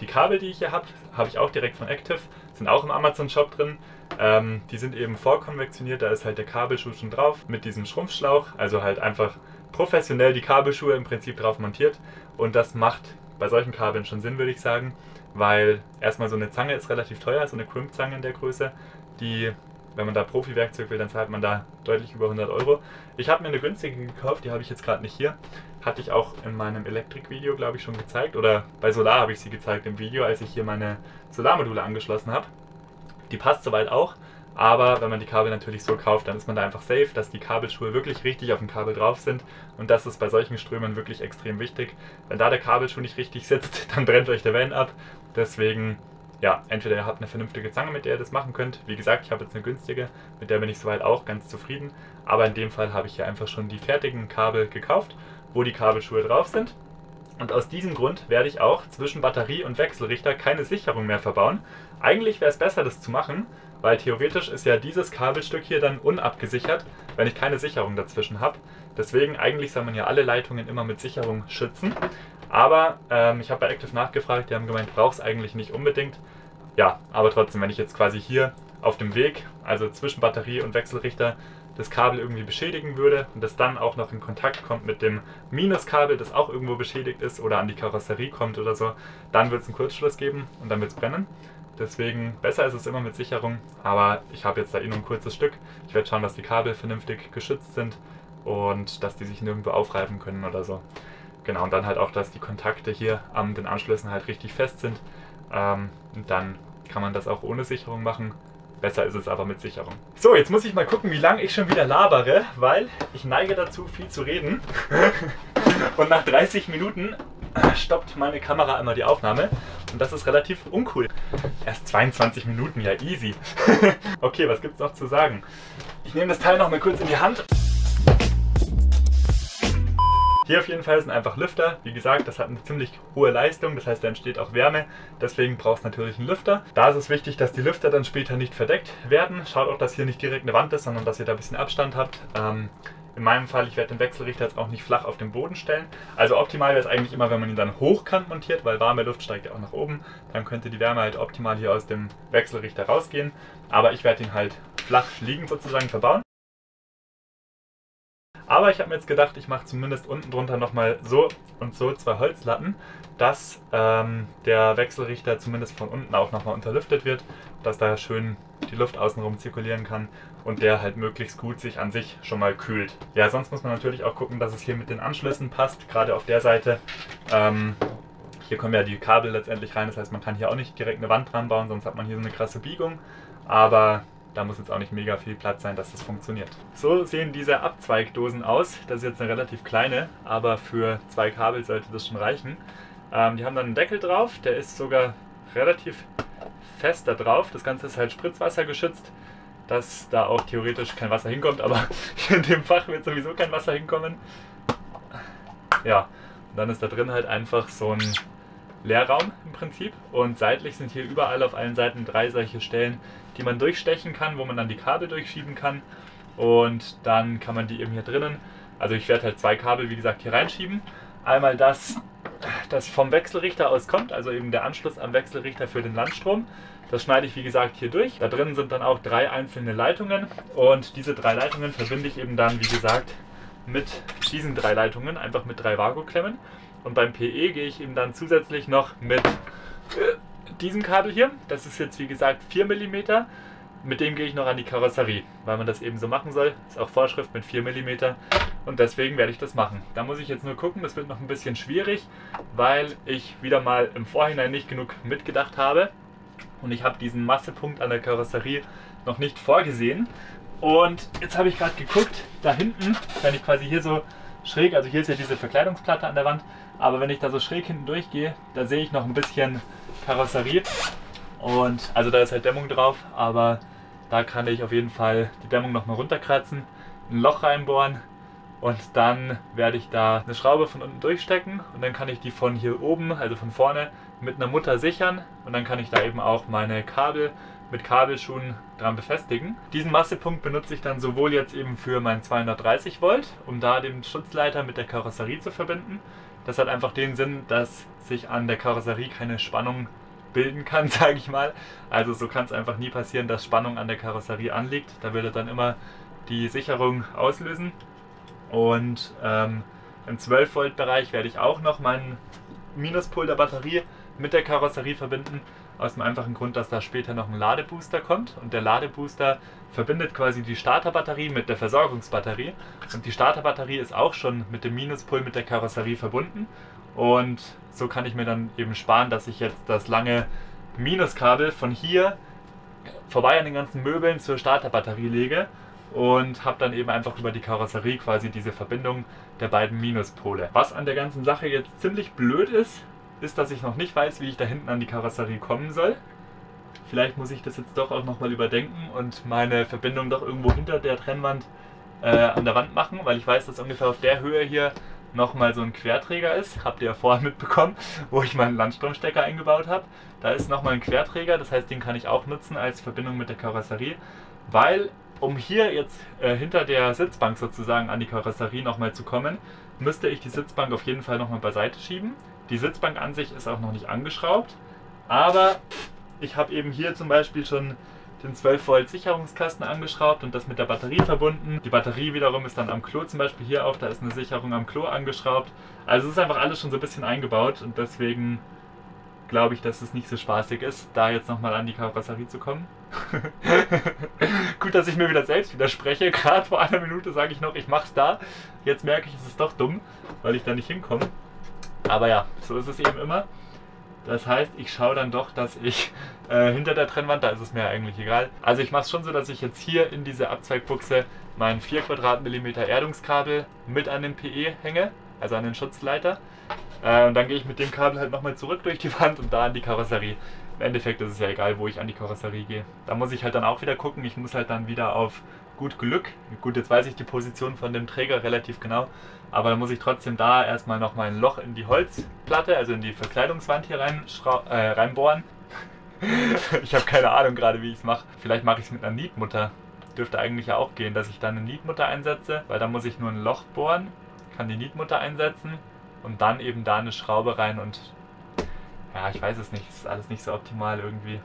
Die Kabel, die ich hier habe, habe ich auch direkt von Active, sind auch im Amazon-Shop drin. Ähm, die sind eben vorkonvektioniert, da ist halt der Kabelschuh schon drauf mit diesem Schrumpfschlauch. Also halt einfach professionell die Kabelschuhe im Prinzip drauf montiert. Und das macht bei solchen Kabeln schon Sinn, würde ich sagen, weil erstmal so eine Zange ist relativ teuer, so eine Crimp-Zange in der Größe, die... Wenn man da Profi-Werkzeug will, dann zahlt man da deutlich über hundert Euro. Ich habe mir eine günstige gekauft, die habe ich jetzt gerade nicht hier. Hatte ich auch in meinem Elektrik-Video, glaube ich, schon gezeigt. Oder bei Solar habe ich sie gezeigt im Video, als ich hier meine Solarmodule angeschlossen habe. Die passt soweit auch. Aber wenn man die Kabel natürlich so kauft, dann ist man da einfach safe, dass die Kabelschuhe wirklich richtig auf dem Kabel drauf sind. Und das ist bei solchen Strömen wirklich extrem wichtig. Wenn da der Kabelschuh nicht richtig sitzt, dann brennt euch der Van ab. Deswegen... Ja, entweder ihr habt eine vernünftige Zange, mit der ihr das machen könnt. Wie gesagt, ich habe jetzt eine günstige, mit der bin ich soweit auch ganz zufrieden. Aber in dem Fall habe ich hier einfach schon die fertigen Kabel gekauft, wo die Kabelschuhe drauf sind. Und aus diesem Grund werde ich auch zwischen Batterie und Wechselrichter keine Sicherung mehr verbauen. Eigentlich wäre es besser, das zu machen, weil theoretisch ist ja dieses Kabelstück hier dann unabgesichert, wenn ich keine Sicherung dazwischen habe. Deswegen, eigentlich soll man ja alle Leitungen immer mit Sicherung schützen. Aber ähm, ich habe bei Active nachgefragt, die haben gemeint, braucht es eigentlich nicht unbedingt. Ja, aber trotzdem, wenn ich jetzt quasi hier auf dem Weg, also zwischen Batterie und Wechselrichter, das Kabel irgendwie beschädigen würde und das dann auch noch in Kontakt kommt mit dem Minuskabel, das auch irgendwo beschädigt ist oder an die Karosserie kommt oder so, dann wird es einen Kurzschluss geben und dann wird es brennen. Deswegen, besser ist es immer mit Sicherung, aber ich habe jetzt da eh nur ein kurzes Stück. Ich werde schauen, dass die Kabel vernünftig geschützt sind und dass die sich nirgendwo aufreiben können oder so. Genau, und dann halt auch, dass die Kontakte hier an den Anschlüssen halt richtig fest sind. Ähm, und dann kann man das auch ohne Sicherung machen. Besser ist es aber mit Sicherung. So, jetzt muss ich mal gucken, wie lange ich schon wieder labere, weil ich neige dazu, viel zu reden. Und nach dreißig Minuten stoppt meine Kamera immer die Aufnahme. Und das ist relativ uncool. Erst zweiundzwanzig Minuten, ja easy. Okay, was gibt's noch zu sagen? Ich nehme das Teil noch mal kurz in die Hand. Hier auf jeden Fall sind einfach Lüfter. Wie gesagt, das hat eine ziemlich hohe Leistung, das heißt, da entsteht auch Wärme. Deswegen braucht es natürlich einen Lüfter. Da ist es wichtig, dass die Lüfter dann später nicht verdeckt werden. Schaut auch, dass hier nicht direkt eine Wand ist, sondern dass ihr da ein bisschen Abstand habt. Ähm, in meinem Fall, ich werde den Wechselrichter jetzt auch nicht flach auf den Boden stellen. Also optimal wäre es eigentlich immer, wenn man ihn dann hochkant montiert, weil warme Luft steigt ja auch nach oben. Dann könnte die Wärme halt optimal hier aus dem Wechselrichter rausgehen. Aber ich werde ihn halt flach liegend sozusagen verbauen. Aber ich habe mir jetzt gedacht, ich mache zumindest unten drunter nochmal so und so zwei Holzlatten, dass ähm, der Wechselrichter zumindest von unten auch nochmal unterlüftet wird, dass da schön die Luft außenrum zirkulieren kann und der halt möglichst gut sich an sich schon mal kühlt. Ja, sonst muss man natürlich auch gucken, dass es hier mit den Anschlüssen passt, gerade auf der Seite. Ähm, hier kommen ja die Kabel letztendlich rein, das heißt, man kann hier auch nicht direkt eine Wand dran bauen, sonst hat man hier so eine krasse Biegung. Aber da muss jetzt auch nicht mega viel Platz sein, dass das funktioniert. So sehen diese Abzweigdosen aus. Das ist jetzt eine relativ kleine, aber für zwei Kabel sollte das schon reichen. Ähm, die haben dann einen Deckel drauf, der ist sogar relativ fest da drauf. Das Ganze ist halt Spritzwasser geschützt, dass da auch theoretisch kein Wasser hinkommt, aber in dem Fach wird sowieso kein Wasser hinkommen. Ja, und dann ist da drin halt einfach so ein Leerraum im Prinzip, und seitlich sind hier überall auf allen Seiten drei solche Stellen, die man durchstechen kann, wo man dann die Kabel durchschieben kann, und dann kann man die eben hier drinnen, also ich werde halt zwei Kabel wie gesagt hier reinschieben, einmal das, das vom Wechselrichter aus kommt, also eben der Anschluss am Wechselrichter für den Landstrom, das schneide ich wie gesagt hier durch, da drinnen sind dann auch drei einzelne Leitungen, und diese drei Leitungen verbinde ich eben dann wie gesagt mit diesen drei Leitungen, einfach mit drei Vargo-Klemmen. Und beim P E gehe ich eben dann zusätzlich noch mit diesem Kabel hier, das ist jetzt wie gesagt vier Millimeter, mit dem gehe ich noch an die Karosserie, weil man das eben so machen soll, ist auch Vorschrift mit vier Millimeter, und deswegen werde ich das machen. Da muss ich jetzt nur gucken, das wird noch ein bisschen schwierig, weil ich wieder mal im Vorhinein nicht genug mitgedacht habe und ich habe diesen Massepunkt an der Karosserie noch nicht vorgesehen. Und jetzt habe ich gerade geguckt, da hinten, wenn ich quasi hier so schräg, also hier ist ja diese Verkleidungsplatte an der Wand, aber wenn ich da so schräg hinten durchgehe, da sehe ich noch ein bisschen Karosserie, und also da ist halt Dämmung drauf, aber da kann ich auf jeden Fall die Dämmung nochmal runterkratzen, ein Loch reinbohren, und dann werde ich da eine Schraube von unten durchstecken, und dann kann ich die von hier oben, also von vorne, mit einer Mutter sichern, und dann kann ich da eben auch meine Kabel mit Kabelschuhen dran befestigen. Diesen Massepunkt benutze ich dann sowohl jetzt eben für meinen zweihundertdreißig Volt, um da den Schutzleiter mit der Karosserie zu verbinden. Das hat einfach den Sinn, dass sich an der Karosserie keine Spannung bilden kann, sage ich mal. Also so kann es einfach nie passieren, dass Spannung an der Karosserie anliegt. Da würde dann immer die Sicherung auslösen. Und ähm, im zwölf Volt Bereich werde ich auch noch meinen Minuspol der Batterie mit der Karosserie verbinden. Aus dem einfachen Grund, dass da später noch ein Ladebooster kommt, und der Ladebooster verbindet quasi die Starterbatterie mit der Versorgungsbatterie, und die Starterbatterie ist auch schon mit dem Minuspol mit der Karosserie verbunden, und so kann ich mir dann eben sparen, dass ich jetzt das lange Minuskabel von hier vorbei an den ganzen Möbeln zur Starterbatterie lege und habe dann eben einfach über die Karosserie quasi diese Verbindung der beiden Minuspole. Was an der ganzen Sache jetzt ziemlich blöd ist, ist, dass ich noch nicht weiß, wie ich da hinten an die Karosserie kommen soll. Vielleicht muss ich das jetzt doch auch nochmal überdenken und meine Verbindung doch irgendwo hinter der Trennwand äh, an der Wand machen, weil ich weiß, dass ungefähr auf der Höhe hier nochmal so ein Querträger ist. Habt ihr ja vorher mitbekommen, wo ich meinen Landstromstecker eingebaut habe. Da ist nochmal ein Querträger, das heißt, den kann ich auch nutzen als Verbindung mit der Karosserie, weil um hier jetzt äh, hinter der Sitzbank sozusagen an die Karosserie nochmal zu kommen, müsste ich die Sitzbank auf jeden Fall nochmal beiseite schieben. Die Sitzbank an sich ist auch noch nicht angeschraubt, aber ich habe eben hier zum Beispiel schon den zwölf Volt Sicherungskasten angeschraubt und das mit der Batterie verbunden. Die Batterie wiederum ist dann am Klo zum Beispiel hier auch, da ist eine Sicherung am Klo angeschraubt. Also es ist einfach alles schon so ein bisschen eingebaut, und deswegen glaube ich, dass es nicht so spaßig ist, da jetzt nochmal an die Karosserie zu kommen. Gut, dass ich mir wieder selbst widerspreche. Gerade vor einer Minute sage ich noch, ich mach's da. Jetzt merke ich, es ist doch dumm, weil ich da nicht hinkomme. Aber ja, so ist es eben immer. Das heißt, ich schaue dann doch, dass ich äh, hinter der Trennwand, da ist es mir eigentlich egal. Also ich mache es schon so, dass ich jetzt hier in diese Abzweigbuchse mein vier Quadratmillimeter Erdungskabel mit an den P E hänge, also an den Schutzleiter. Äh, und dann gehe ich mit dem Kabel halt nochmal zurück durch die Wand und da an die Karosserie. Im Endeffekt ist es ja egal, wo ich an die Karosserie gehe. Da muss ich halt dann auch wieder gucken. Ich muss halt dann wieder auf gut Glück. Gut, jetzt weiß ich die Position von dem Träger relativ genau. Aber dann muss ich trotzdem da erstmal noch mal ein Loch in die Holzplatte, also in die Verkleidungswand hier rein, äh, reinbohren. Ich habe keine Ahnung gerade, wie ich es mache. Vielleicht mache ich es mit einer Nietmutter. Dürfte eigentlich ja auch gehen, dass ich dann eine Nietmutter einsetze, weil dann muss ich nur ein Loch bohren, kann die Nietmutter einsetzen und dann eben da eine Schraube rein, und ja, ich weiß es nicht. Es ist alles nicht so optimal irgendwie.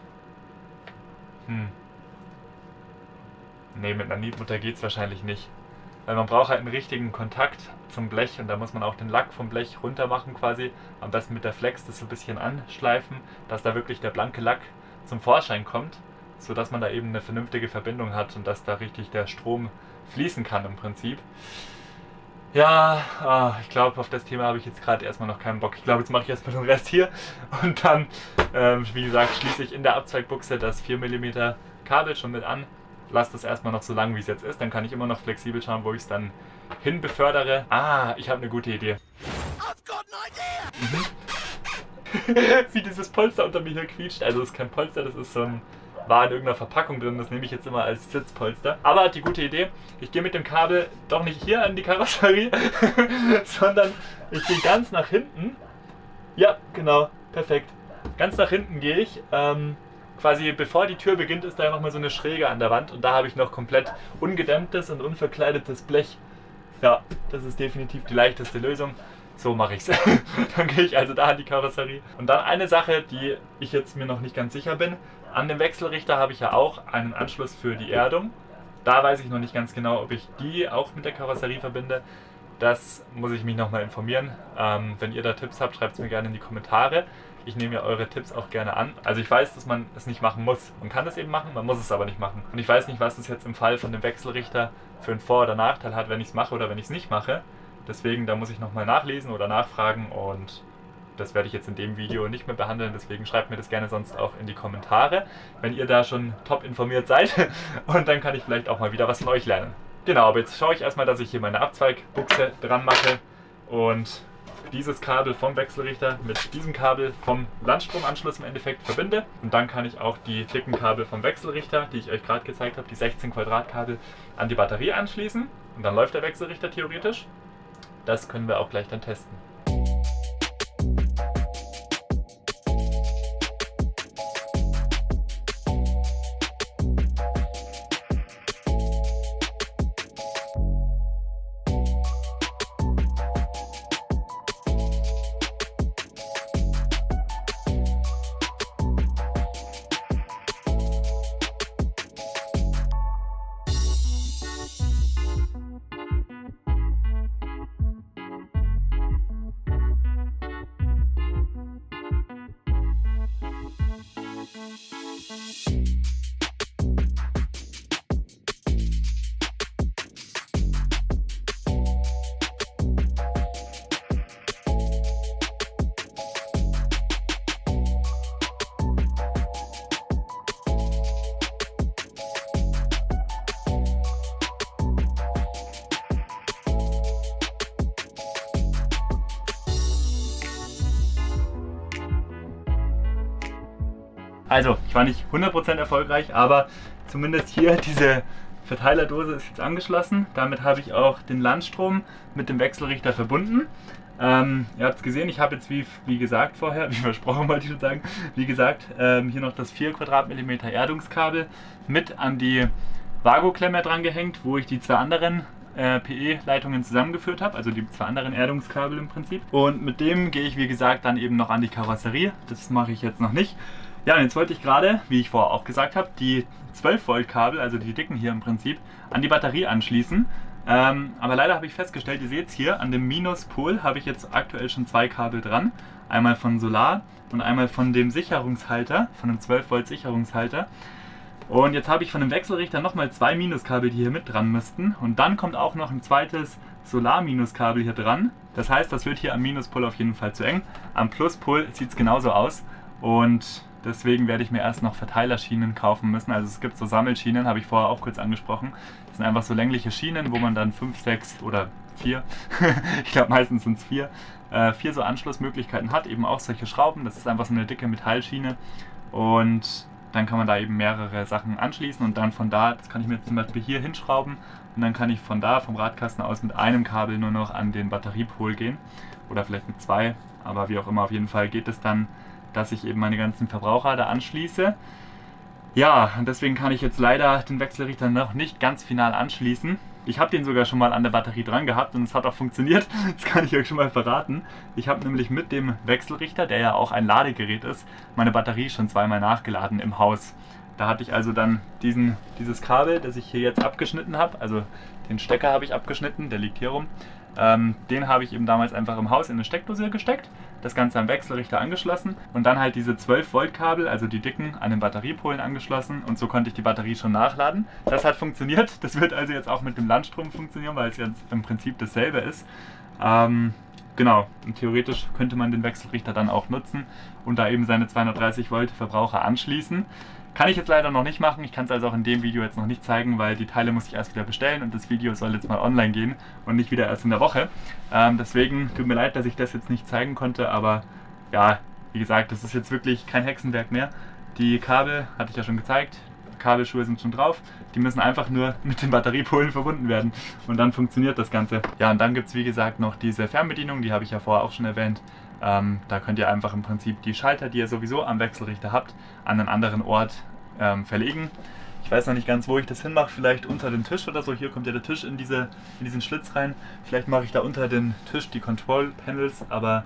Hm. Ne, mit einer Nietmutter geht es wahrscheinlich nicht. Weil man braucht halt einen richtigen Kontakt zum Blech, und da muss man auch den Lack vom Blech runter machen quasi. Am besten mit der Flex das so ein bisschen anschleifen, dass da wirklich der blanke Lack zum Vorschein kommt. sodass man da eben eine vernünftige Verbindung hat und dass da richtig der Strom fließen kann im Prinzip. Ja, ich glaube, auf das Thema habe ich jetzt gerade erstmal noch keinen Bock. Ich glaube, jetzt mache ich erstmal den Rest hier und dann, ähm, wie gesagt, schließe ich in der Abzweigbuchse das vier Millimeter Kabel schon mit an. Lass das erstmal noch so lang, wie es jetzt ist. Dann kann ich immer noch flexibel schauen, wo ich es dann hin befördere. Ah, ich habe eine gute Idee. Wie dieses Polster unter mir hier quietscht. Also das ist kein Polster, das ist so ein... war in irgendeiner Verpackung drin, das nehme ich jetzt immer als Sitzpolster. Aber die gute Idee, ich gehe mit dem Kabel doch nicht hier an die Karosserie, sondern ich gehe ganz nach hinten. Ja, genau, perfekt. Ganz nach hinten gehe ich. Ähm, quasi bevor die Tür beginnt, ist da ja nochmal so eine Schräge an der Wand und da habe ich noch komplett ungedämmtes und unverkleidetes Blech. Ja, das ist definitiv die leichteste Lösung. So mache ich es. Dann gehe ich also da an die Karosserie. Und dann eine Sache, die ich jetzt mir noch nicht ganz sicher bin. An dem Wechselrichter habe ich ja auch einen Anschluss für die Erdung. Da weiß ich noch nicht ganz genau, ob ich die auch mit der Karosserie verbinde. Das muss ich mich nochmal informieren. Ähm, wenn ihr da Tipps habt, schreibt es mir gerne in die Kommentare. Ich nehme ja eure Tipps auch gerne an. Also ich weiß, dass man es nicht machen muss. Man kann es eben machen, man muss es aber nicht machen. Und ich weiß nicht, was das jetzt im Fall von dem Wechselrichter für einen Vor- oder Nachteil hat, wenn ich es mache oder wenn ich es nicht mache. Deswegen, da muss ich nochmal nachlesen oder nachfragen und das werde ich jetzt in dem Video nicht mehr behandeln. Deswegen schreibt mir das gerne sonst auch in die Kommentare, wenn ihr da schon top informiert seid. Und dann kann ich vielleicht auch mal wieder was von euch lernen. Genau, aber jetzt schaue ich erstmal, dass ich hier meine Abzweigbuchse dran mache und dieses Kabel vom Wechselrichter mit diesem Kabel vom Landstromanschluss im Endeffekt verbinde. Und dann kann ich auch die dicken Kabel vom Wechselrichter, die ich euch gerade gezeigt habe, die sechzehn Quadratkabel, an die Batterie anschließen. Und dann läuft der Wechselrichter theoretisch. Das können wir auch gleich dann testen. Also, ich war nicht hundert Prozent erfolgreich, aber zumindest hier diese Verteilerdose ist jetzt angeschlossen. Damit habe ich auch den Landstrom mit dem Wechselrichter verbunden. Ähm, ihr habt es gesehen, ich habe jetzt wie, wie gesagt vorher, wie versprochen wollte ich schon sagen, wie gesagt, ähm, hier noch das vier Quadratmillimeter Erdungskabel mit an die Vago-Klemme dran gehängt, wo ich die zwei anderen äh, P E-Leitungen zusammengeführt habe, also die zwei anderen Erdungskabel im Prinzip. Und mit dem gehe ich, wie gesagt, dann eben noch an die Karosserie. Das mache ich jetzt noch nicht. Ja, und jetzt wollte ich gerade, wie ich vorher auch gesagt habe, die zwölf Volt Kabel, also die dicken hier im Prinzip, an die Batterie anschließen. Ähm, aber leider habe ich festgestellt, ihr seht es hier, an dem Minuspol habe ich jetzt aktuell schon zwei Kabel dran. Einmal von Solar und einmal von dem Sicherungshalter, von dem zwölf Volt Sicherungshalter. Und jetzt habe ich von dem Wechselrichter nochmal zwei Minuskabel, die hier mit dran müssten. Und dann kommt auch noch ein zweites Solar-Minuskabel hier dran. Das heißt, das wird hier am Minuspol auf jeden Fall zu eng. Am Pluspol sieht es genauso aus. Und deswegen werde ich mir erst noch Verteilerschienen kaufen müssen. Also es gibt so Sammelschienen, habe ich vorher auch kurz angesprochen. Das sind einfach so längliche Schienen, wo man dann fünf, sechs oder vier, ich glaube meistens sind es vier, äh, vier so Anschlussmöglichkeiten hat. Eben auch solche Schrauben, das ist einfach so eine dicke Metallschiene. Und dann kann man da eben mehrere Sachen anschließen und dann von da, das kann ich mir zum Beispiel hier hinschrauben. Und dann kann ich von da, vom Radkasten aus, mit einem Kabel nur noch an den Batteriepol gehen. Oder vielleicht mit zwei, aber wie auch immer, auf jeden Fall geht es dann, dass ich eben meine ganzen Verbraucher da anschließe. Ja, und deswegen kann ich jetzt leider den Wechselrichter noch nicht ganz final anschließen. Ich habe den sogar schon mal an der Batterie dran gehabt und es hat auch funktioniert. Das kann ich euch schon mal verraten. Ich habe nämlich mit dem Wechselrichter, der ja auch ein Ladegerät ist, meine Batterie schon zweimal nachgeladen im Haus. Da hatte ich also dann diesen, dieses Kabel, das ich hier jetzt abgeschnitten habe, also den Stecker habe ich abgeschnitten, der liegt hier rum. Ähm, den habe ich eben damals einfach im Haus in eine Steckdose gesteckt, das Ganze am Wechselrichter angeschlossen und dann halt diese zwölf Volt Kabel, also die dicken, an den Batteriepolen angeschlossen und so konnte ich die Batterie schon nachladen. Das hat funktioniert, das wird also jetzt auch mit dem Landstrom funktionieren, weil es jetzt im Prinzip dasselbe ist. Ähm, Genau, und theoretisch könnte man den Wechselrichter dann auch nutzen und da eben seine zweihundertdreißig Volt Verbraucher anschließen. Kann ich jetzt leider noch nicht machen, ich kann es also auch in dem Video jetzt noch nicht zeigen, weil die Teile muss ich erst wieder bestellen und das Video soll jetzt mal online gehen und nicht wieder erst in der Woche. Ähm, deswegen tut mir leid, dass ich das jetzt nicht zeigen konnte, aber ja, wie gesagt, das ist jetzt wirklich kein Hexenwerk mehr. Die Kabel hatte ich ja schon gezeigt. Kabelschuhe sind schon drauf, die müssen einfach nur mit den Batteriepolen verbunden werden und dann funktioniert das Ganze. Ja, und dann gibt es wie gesagt noch diese Fernbedienung, die habe ich ja vorher auch schon erwähnt. Ähm, da könnt ihr einfach im Prinzip die Schalter, die ihr sowieso am Wechselrichter habt, an einen anderen Ort ähm, verlegen. Ich weiß noch nicht ganz, wo ich das hinmache, vielleicht unter den Tisch oder so. Hier kommt ja der Tisch in, diese, in diesen Schlitz rein. Vielleicht mache ich da unter den Tisch die Control Panels, aber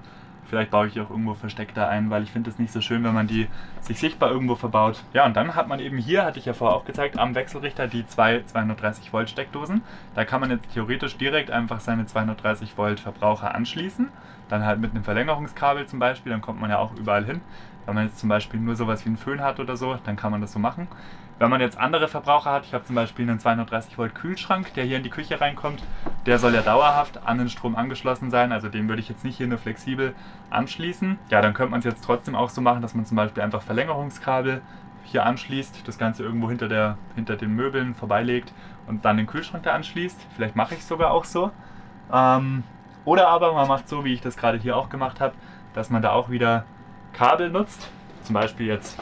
vielleicht baue ich die auch irgendwo versteckt da ein, weil ich finde es nicht so schön, wenn man die sich sichtbar irgendwo verbaut. Ja, und dann hat man eben hier, hatte ich ja vorher auch gezeigt, am Wechselrichter die zwei zweihundertdreißig Volt Steckdosen. Da kann man jetzt theoretisch direkt einfach seine zweihundertdreißig Volt Verbraucher anschließen. Dann halt mit einem Verlängerungskabel zum Beispiel, dann kommt man ja auch überall hin. Wenn man jetzt zum Beispiel nur sowas wie einen Föhn hat oder so, dann kann man das so machen. Wenn man jetzt andere Verbraucher hat, ich habe zum Beispiel einen zweihundertdreißig Volt Kühlschrank, der hier in die Küche reinkommt, der soll ja dauerhaft an den Strom angeschlossen sein, also den würde ich jetzt nicht hier nur flexibel anschließen. Ja, dann könnte man es jetzt trotzdem auch so machen, dass man zum Beispiel einfach Verlängerungskabel hier anschließt, das Ganze irgendwo hinter, der, hinter den Möbeln vorbeilegt und dann den Kühlschrank da anschließt. Vielleicht mache ich es sogar auch so. Ähm, oder aber man macht so, wie ich das gerade hier auch gemacht habe, dass man da auch wieder Kabel nutzt, zum Beispiel jetzt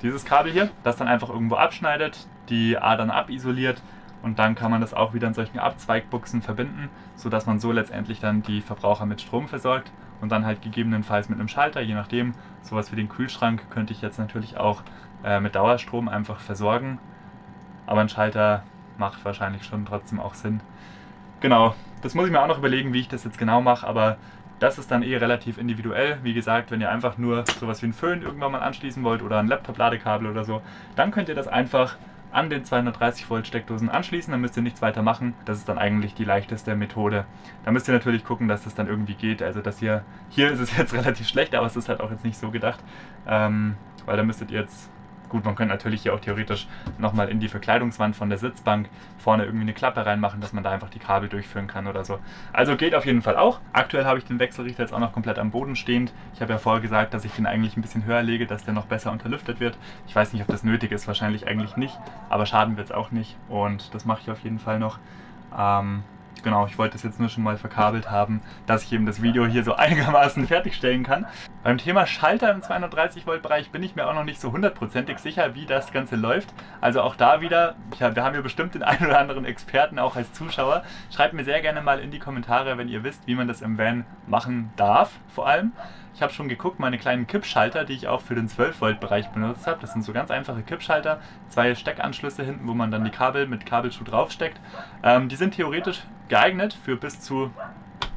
dieses Kabel hier, das dann einfach irgendwo abschneidet, die Adern abisoliert und dann kann man das auch wieder in solchen Abzweigbuchsen verbinden, sodass man so letztendlich dann die Verbraucher mit Strom versorgt und dann halt gegebenenfalls mit einem Schalter, je nachdem, sowas wie den Kühlschrank könnte ich jetzt natürlich auch äh, mit Dauerstrom einfach versorgen, aber ein Schalter macht wahrscheinlich schon trotzdem auch Sinn. Genau, das muss ich mir auch noch überlegen, wie ich das jetzt genau mache, aber das ist dann eh relativ individuell. Wie gesagt, wenn ihr einfach nur sowas wie einen Föhn irgendwann mal anschließen wollt oder ein Laptop-Ladekabel oder so, dann könnt ihr das einfach an den zweihundertdreißig Volt Steckdosen anschließen, dann müsst ihr nichts weiter machen. Das ist dann eigentlich die leichteste Methode. Da müsst ihr natürlich gucken, dass das dann irgendwie geht. Also dass ihr, hier ist es jetzt relativ schlecht, aber es ist halt auch jetzt nicht so gedacht, ähm, weil da müsstet ihr jetzt, gut, man könnte natürlich hier auch theoretisch nochmal in die Verkleidungswand von der Sitzbank vorne irgendwie eine Klappe reinmachen, dass man da einfach die Kabel durchführen kann oder so. Also geht auf jeden Fall auch. Aktuell habe ich den Wechselrichter jetzt auch noch komplett am Boden stehend. Ich habe ja vorher gesagt, dass ich den eigentlich ein bisschen höher lege, dass der noch besser unterlüftet wird. Ich weiß nicht, ob das nötig ist, wahrscheinlich eigentlich nicht, aber schaden wird es auch nicht und das mache ich auf jeden Fall noch. Ähm, Genau, ich wollte das jetzt nur schon mal verkabelt haben, dass ich eben das Video hier so einigermaßen fertigstellen kann. Beim Thema Schalter im zweihundertdreißig Volt Bereich bin ich mir auch noch nicht so hundertprozentig sicher, wie das Ganze läuft. Also auch da wieder, wir haben ja bestimmt den einen oder anderen Experten auch als Zuschauer. Schreibt mir sehr gerne mal in die Kommentare, wenn ihr wisst, wie man das im Van machen darf, vor allem. Ich habe schon geguckt, meine kleinen Kippschalter, die ich auch für den zwölf Volt Bereich benutzt habe, das sind so ganz einfache Kippschalter, zwei Steckanschlüsse hinten, wo man dann die Kabel mit Kabelschuh draufsteckt. Ähm, die sind theoretisch geeignet für bis zu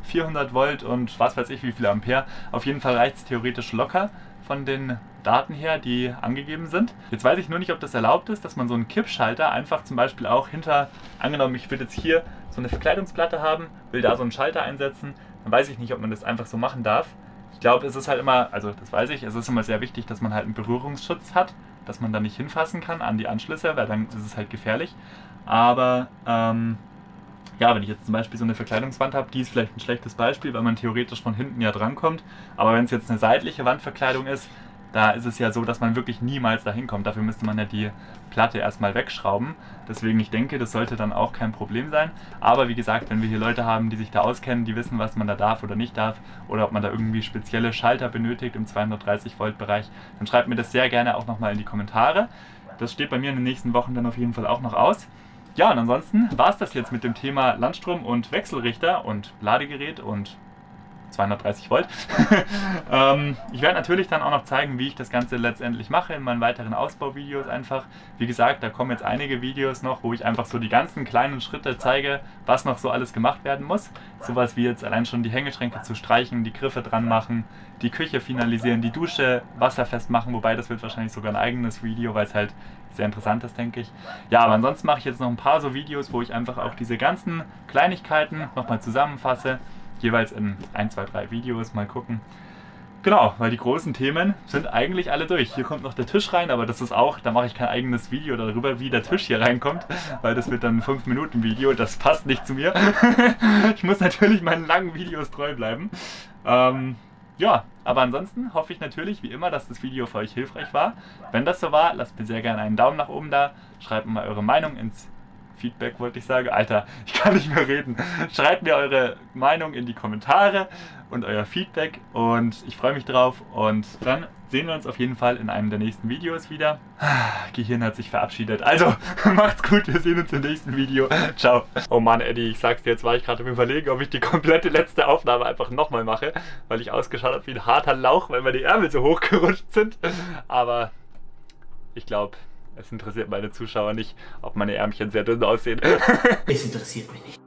vierhundert Volt und was weiß ich wie viel Ampere. Auf jeden Fall reicht es theoretisch locker von den Daten her, die angegeben sind. Jetzt weiß ich nur nicht, ob das erlaubt ist, dass man so einen Kippschalter einfach zum Beispiel auch hinter, angenommen ich will jetzt hier so eine Verkleidungsplatte haben, will da so einen Schalter einsetzen, dann weiß ich nicht, ob man das einfach so machen darf. Ich glaube, es ist halt immer, also das weiß ich, es ist immer sehr wichtig, dass man halt einen Berührungsschutz hat, dass man da nicht hinfassen kann an die Anschlüsse, weil dann ist es halt gefährlich. Aber ähm, ja, wenn ich jetzt zum Beispiel so eine Verkleidungswand habe, die ist vielleicht ein schlechtes Beispiel, weil man theoretisch von hinten ja drankommt. Aber wenn es jetzt eine seitliche Wandverkleidung ist, da ist es ja so, dass man wirklich niemals dahin kommt. Dafür müsste man ja die Platte erstmal wegschrauben. Deswegen, ich denke, das sollte dann auch kein Problem sein. Aber wie gesagt, wenn wir hier Leute haben, die sich da auskennen, die wissen, was man da darf oder nicht darf oder ob man da irgendwie spezielle Schalter benötigt im zweihundertdreißig Volt Bereich, dann schreibt mir das sehr gerne auch nochmal in die Kommentare. Das steht bei mir in den nächsten Wochen dann auf jeden Fall auch noch aus. Ja, und ansonsten war es das jetzt mit dem Thema Landstrom und Wechselrichter und Ladegerät und zweihundertdreißig Volt. ähm, ich werde natürlich dann auch noch zeigen, wie ich das Ganze letztendlich mache in meinen weiteren Ausbauvideos einfach. Wie gesagt, da kommen jetzt einige Videos noch, wo ich einfach so die ganzen kleinen Schritte zeige, was noch so alles gemacht werden muss. Sowas wie jetzt allein schon die Hängeschränke zu streichen, die Griffe dran machen, die Küche finalisieren, die Dusche wasserfest machen, wobei das wird wahrscheinlich sogar ein eigenes Video, weil es halt sehr interessant ist, denke ich. Ja, aber ansonsten mache ich jetzt noch ein paar so Videos, wo ich einfach auch diese ganzen Kleinigkeiten nochmal zusammenfasse. Jeweils in ein, zwei, drei Videos, mal gucken. Genau, weil die großen Themen sind eigentlich alle durch. Hier kommt noch der Tisch rein, aber das ist auch, da mache ich kein eigenes Video darüber, wie der Tisch hier reinkommt, weil das wird dann ein fünf Minuten Video, das passt nicht zu mir. Ich muss natürlich meinen langen Videos treu bleiben. Ähm, ja, aber ansonsten hoffe ich natürlich, wie immer, dass das Video für euch hilfreich war. Wenn das so war, lasst mir sehr gerne einen Daumen nach oben da, schreibt mir mal eure Meinung ins Feedback wollte ich sagen. Alter, ich kann nicht mehr reden. Schreibt mir eure Meinung in die Kommentare und euer Feedback und ich freue mich drauf. Und dann sehen wir uns auf jeden Fall in einem der nächsten Videos wieder. Gehirn hat sich verabschiedet. Also, macht's gut, wir sehen uns im nächsten Video. Ciao. Oh Mann, Eddie, ich sag's dir, jetzt war ich gerade im Überlegen, ob ich die komplette letzte Aufnahme einfach nochmal mache, weil ich ausgeschaut habe wie ein harter Lauch, weil meine Ärmel so hochgerutscht sind. Aber ich glaube... Es interessiert meine Zuschauer nicht, ob meine Ärmchen sehr dünn aussehen. Es interessiert mich nicht.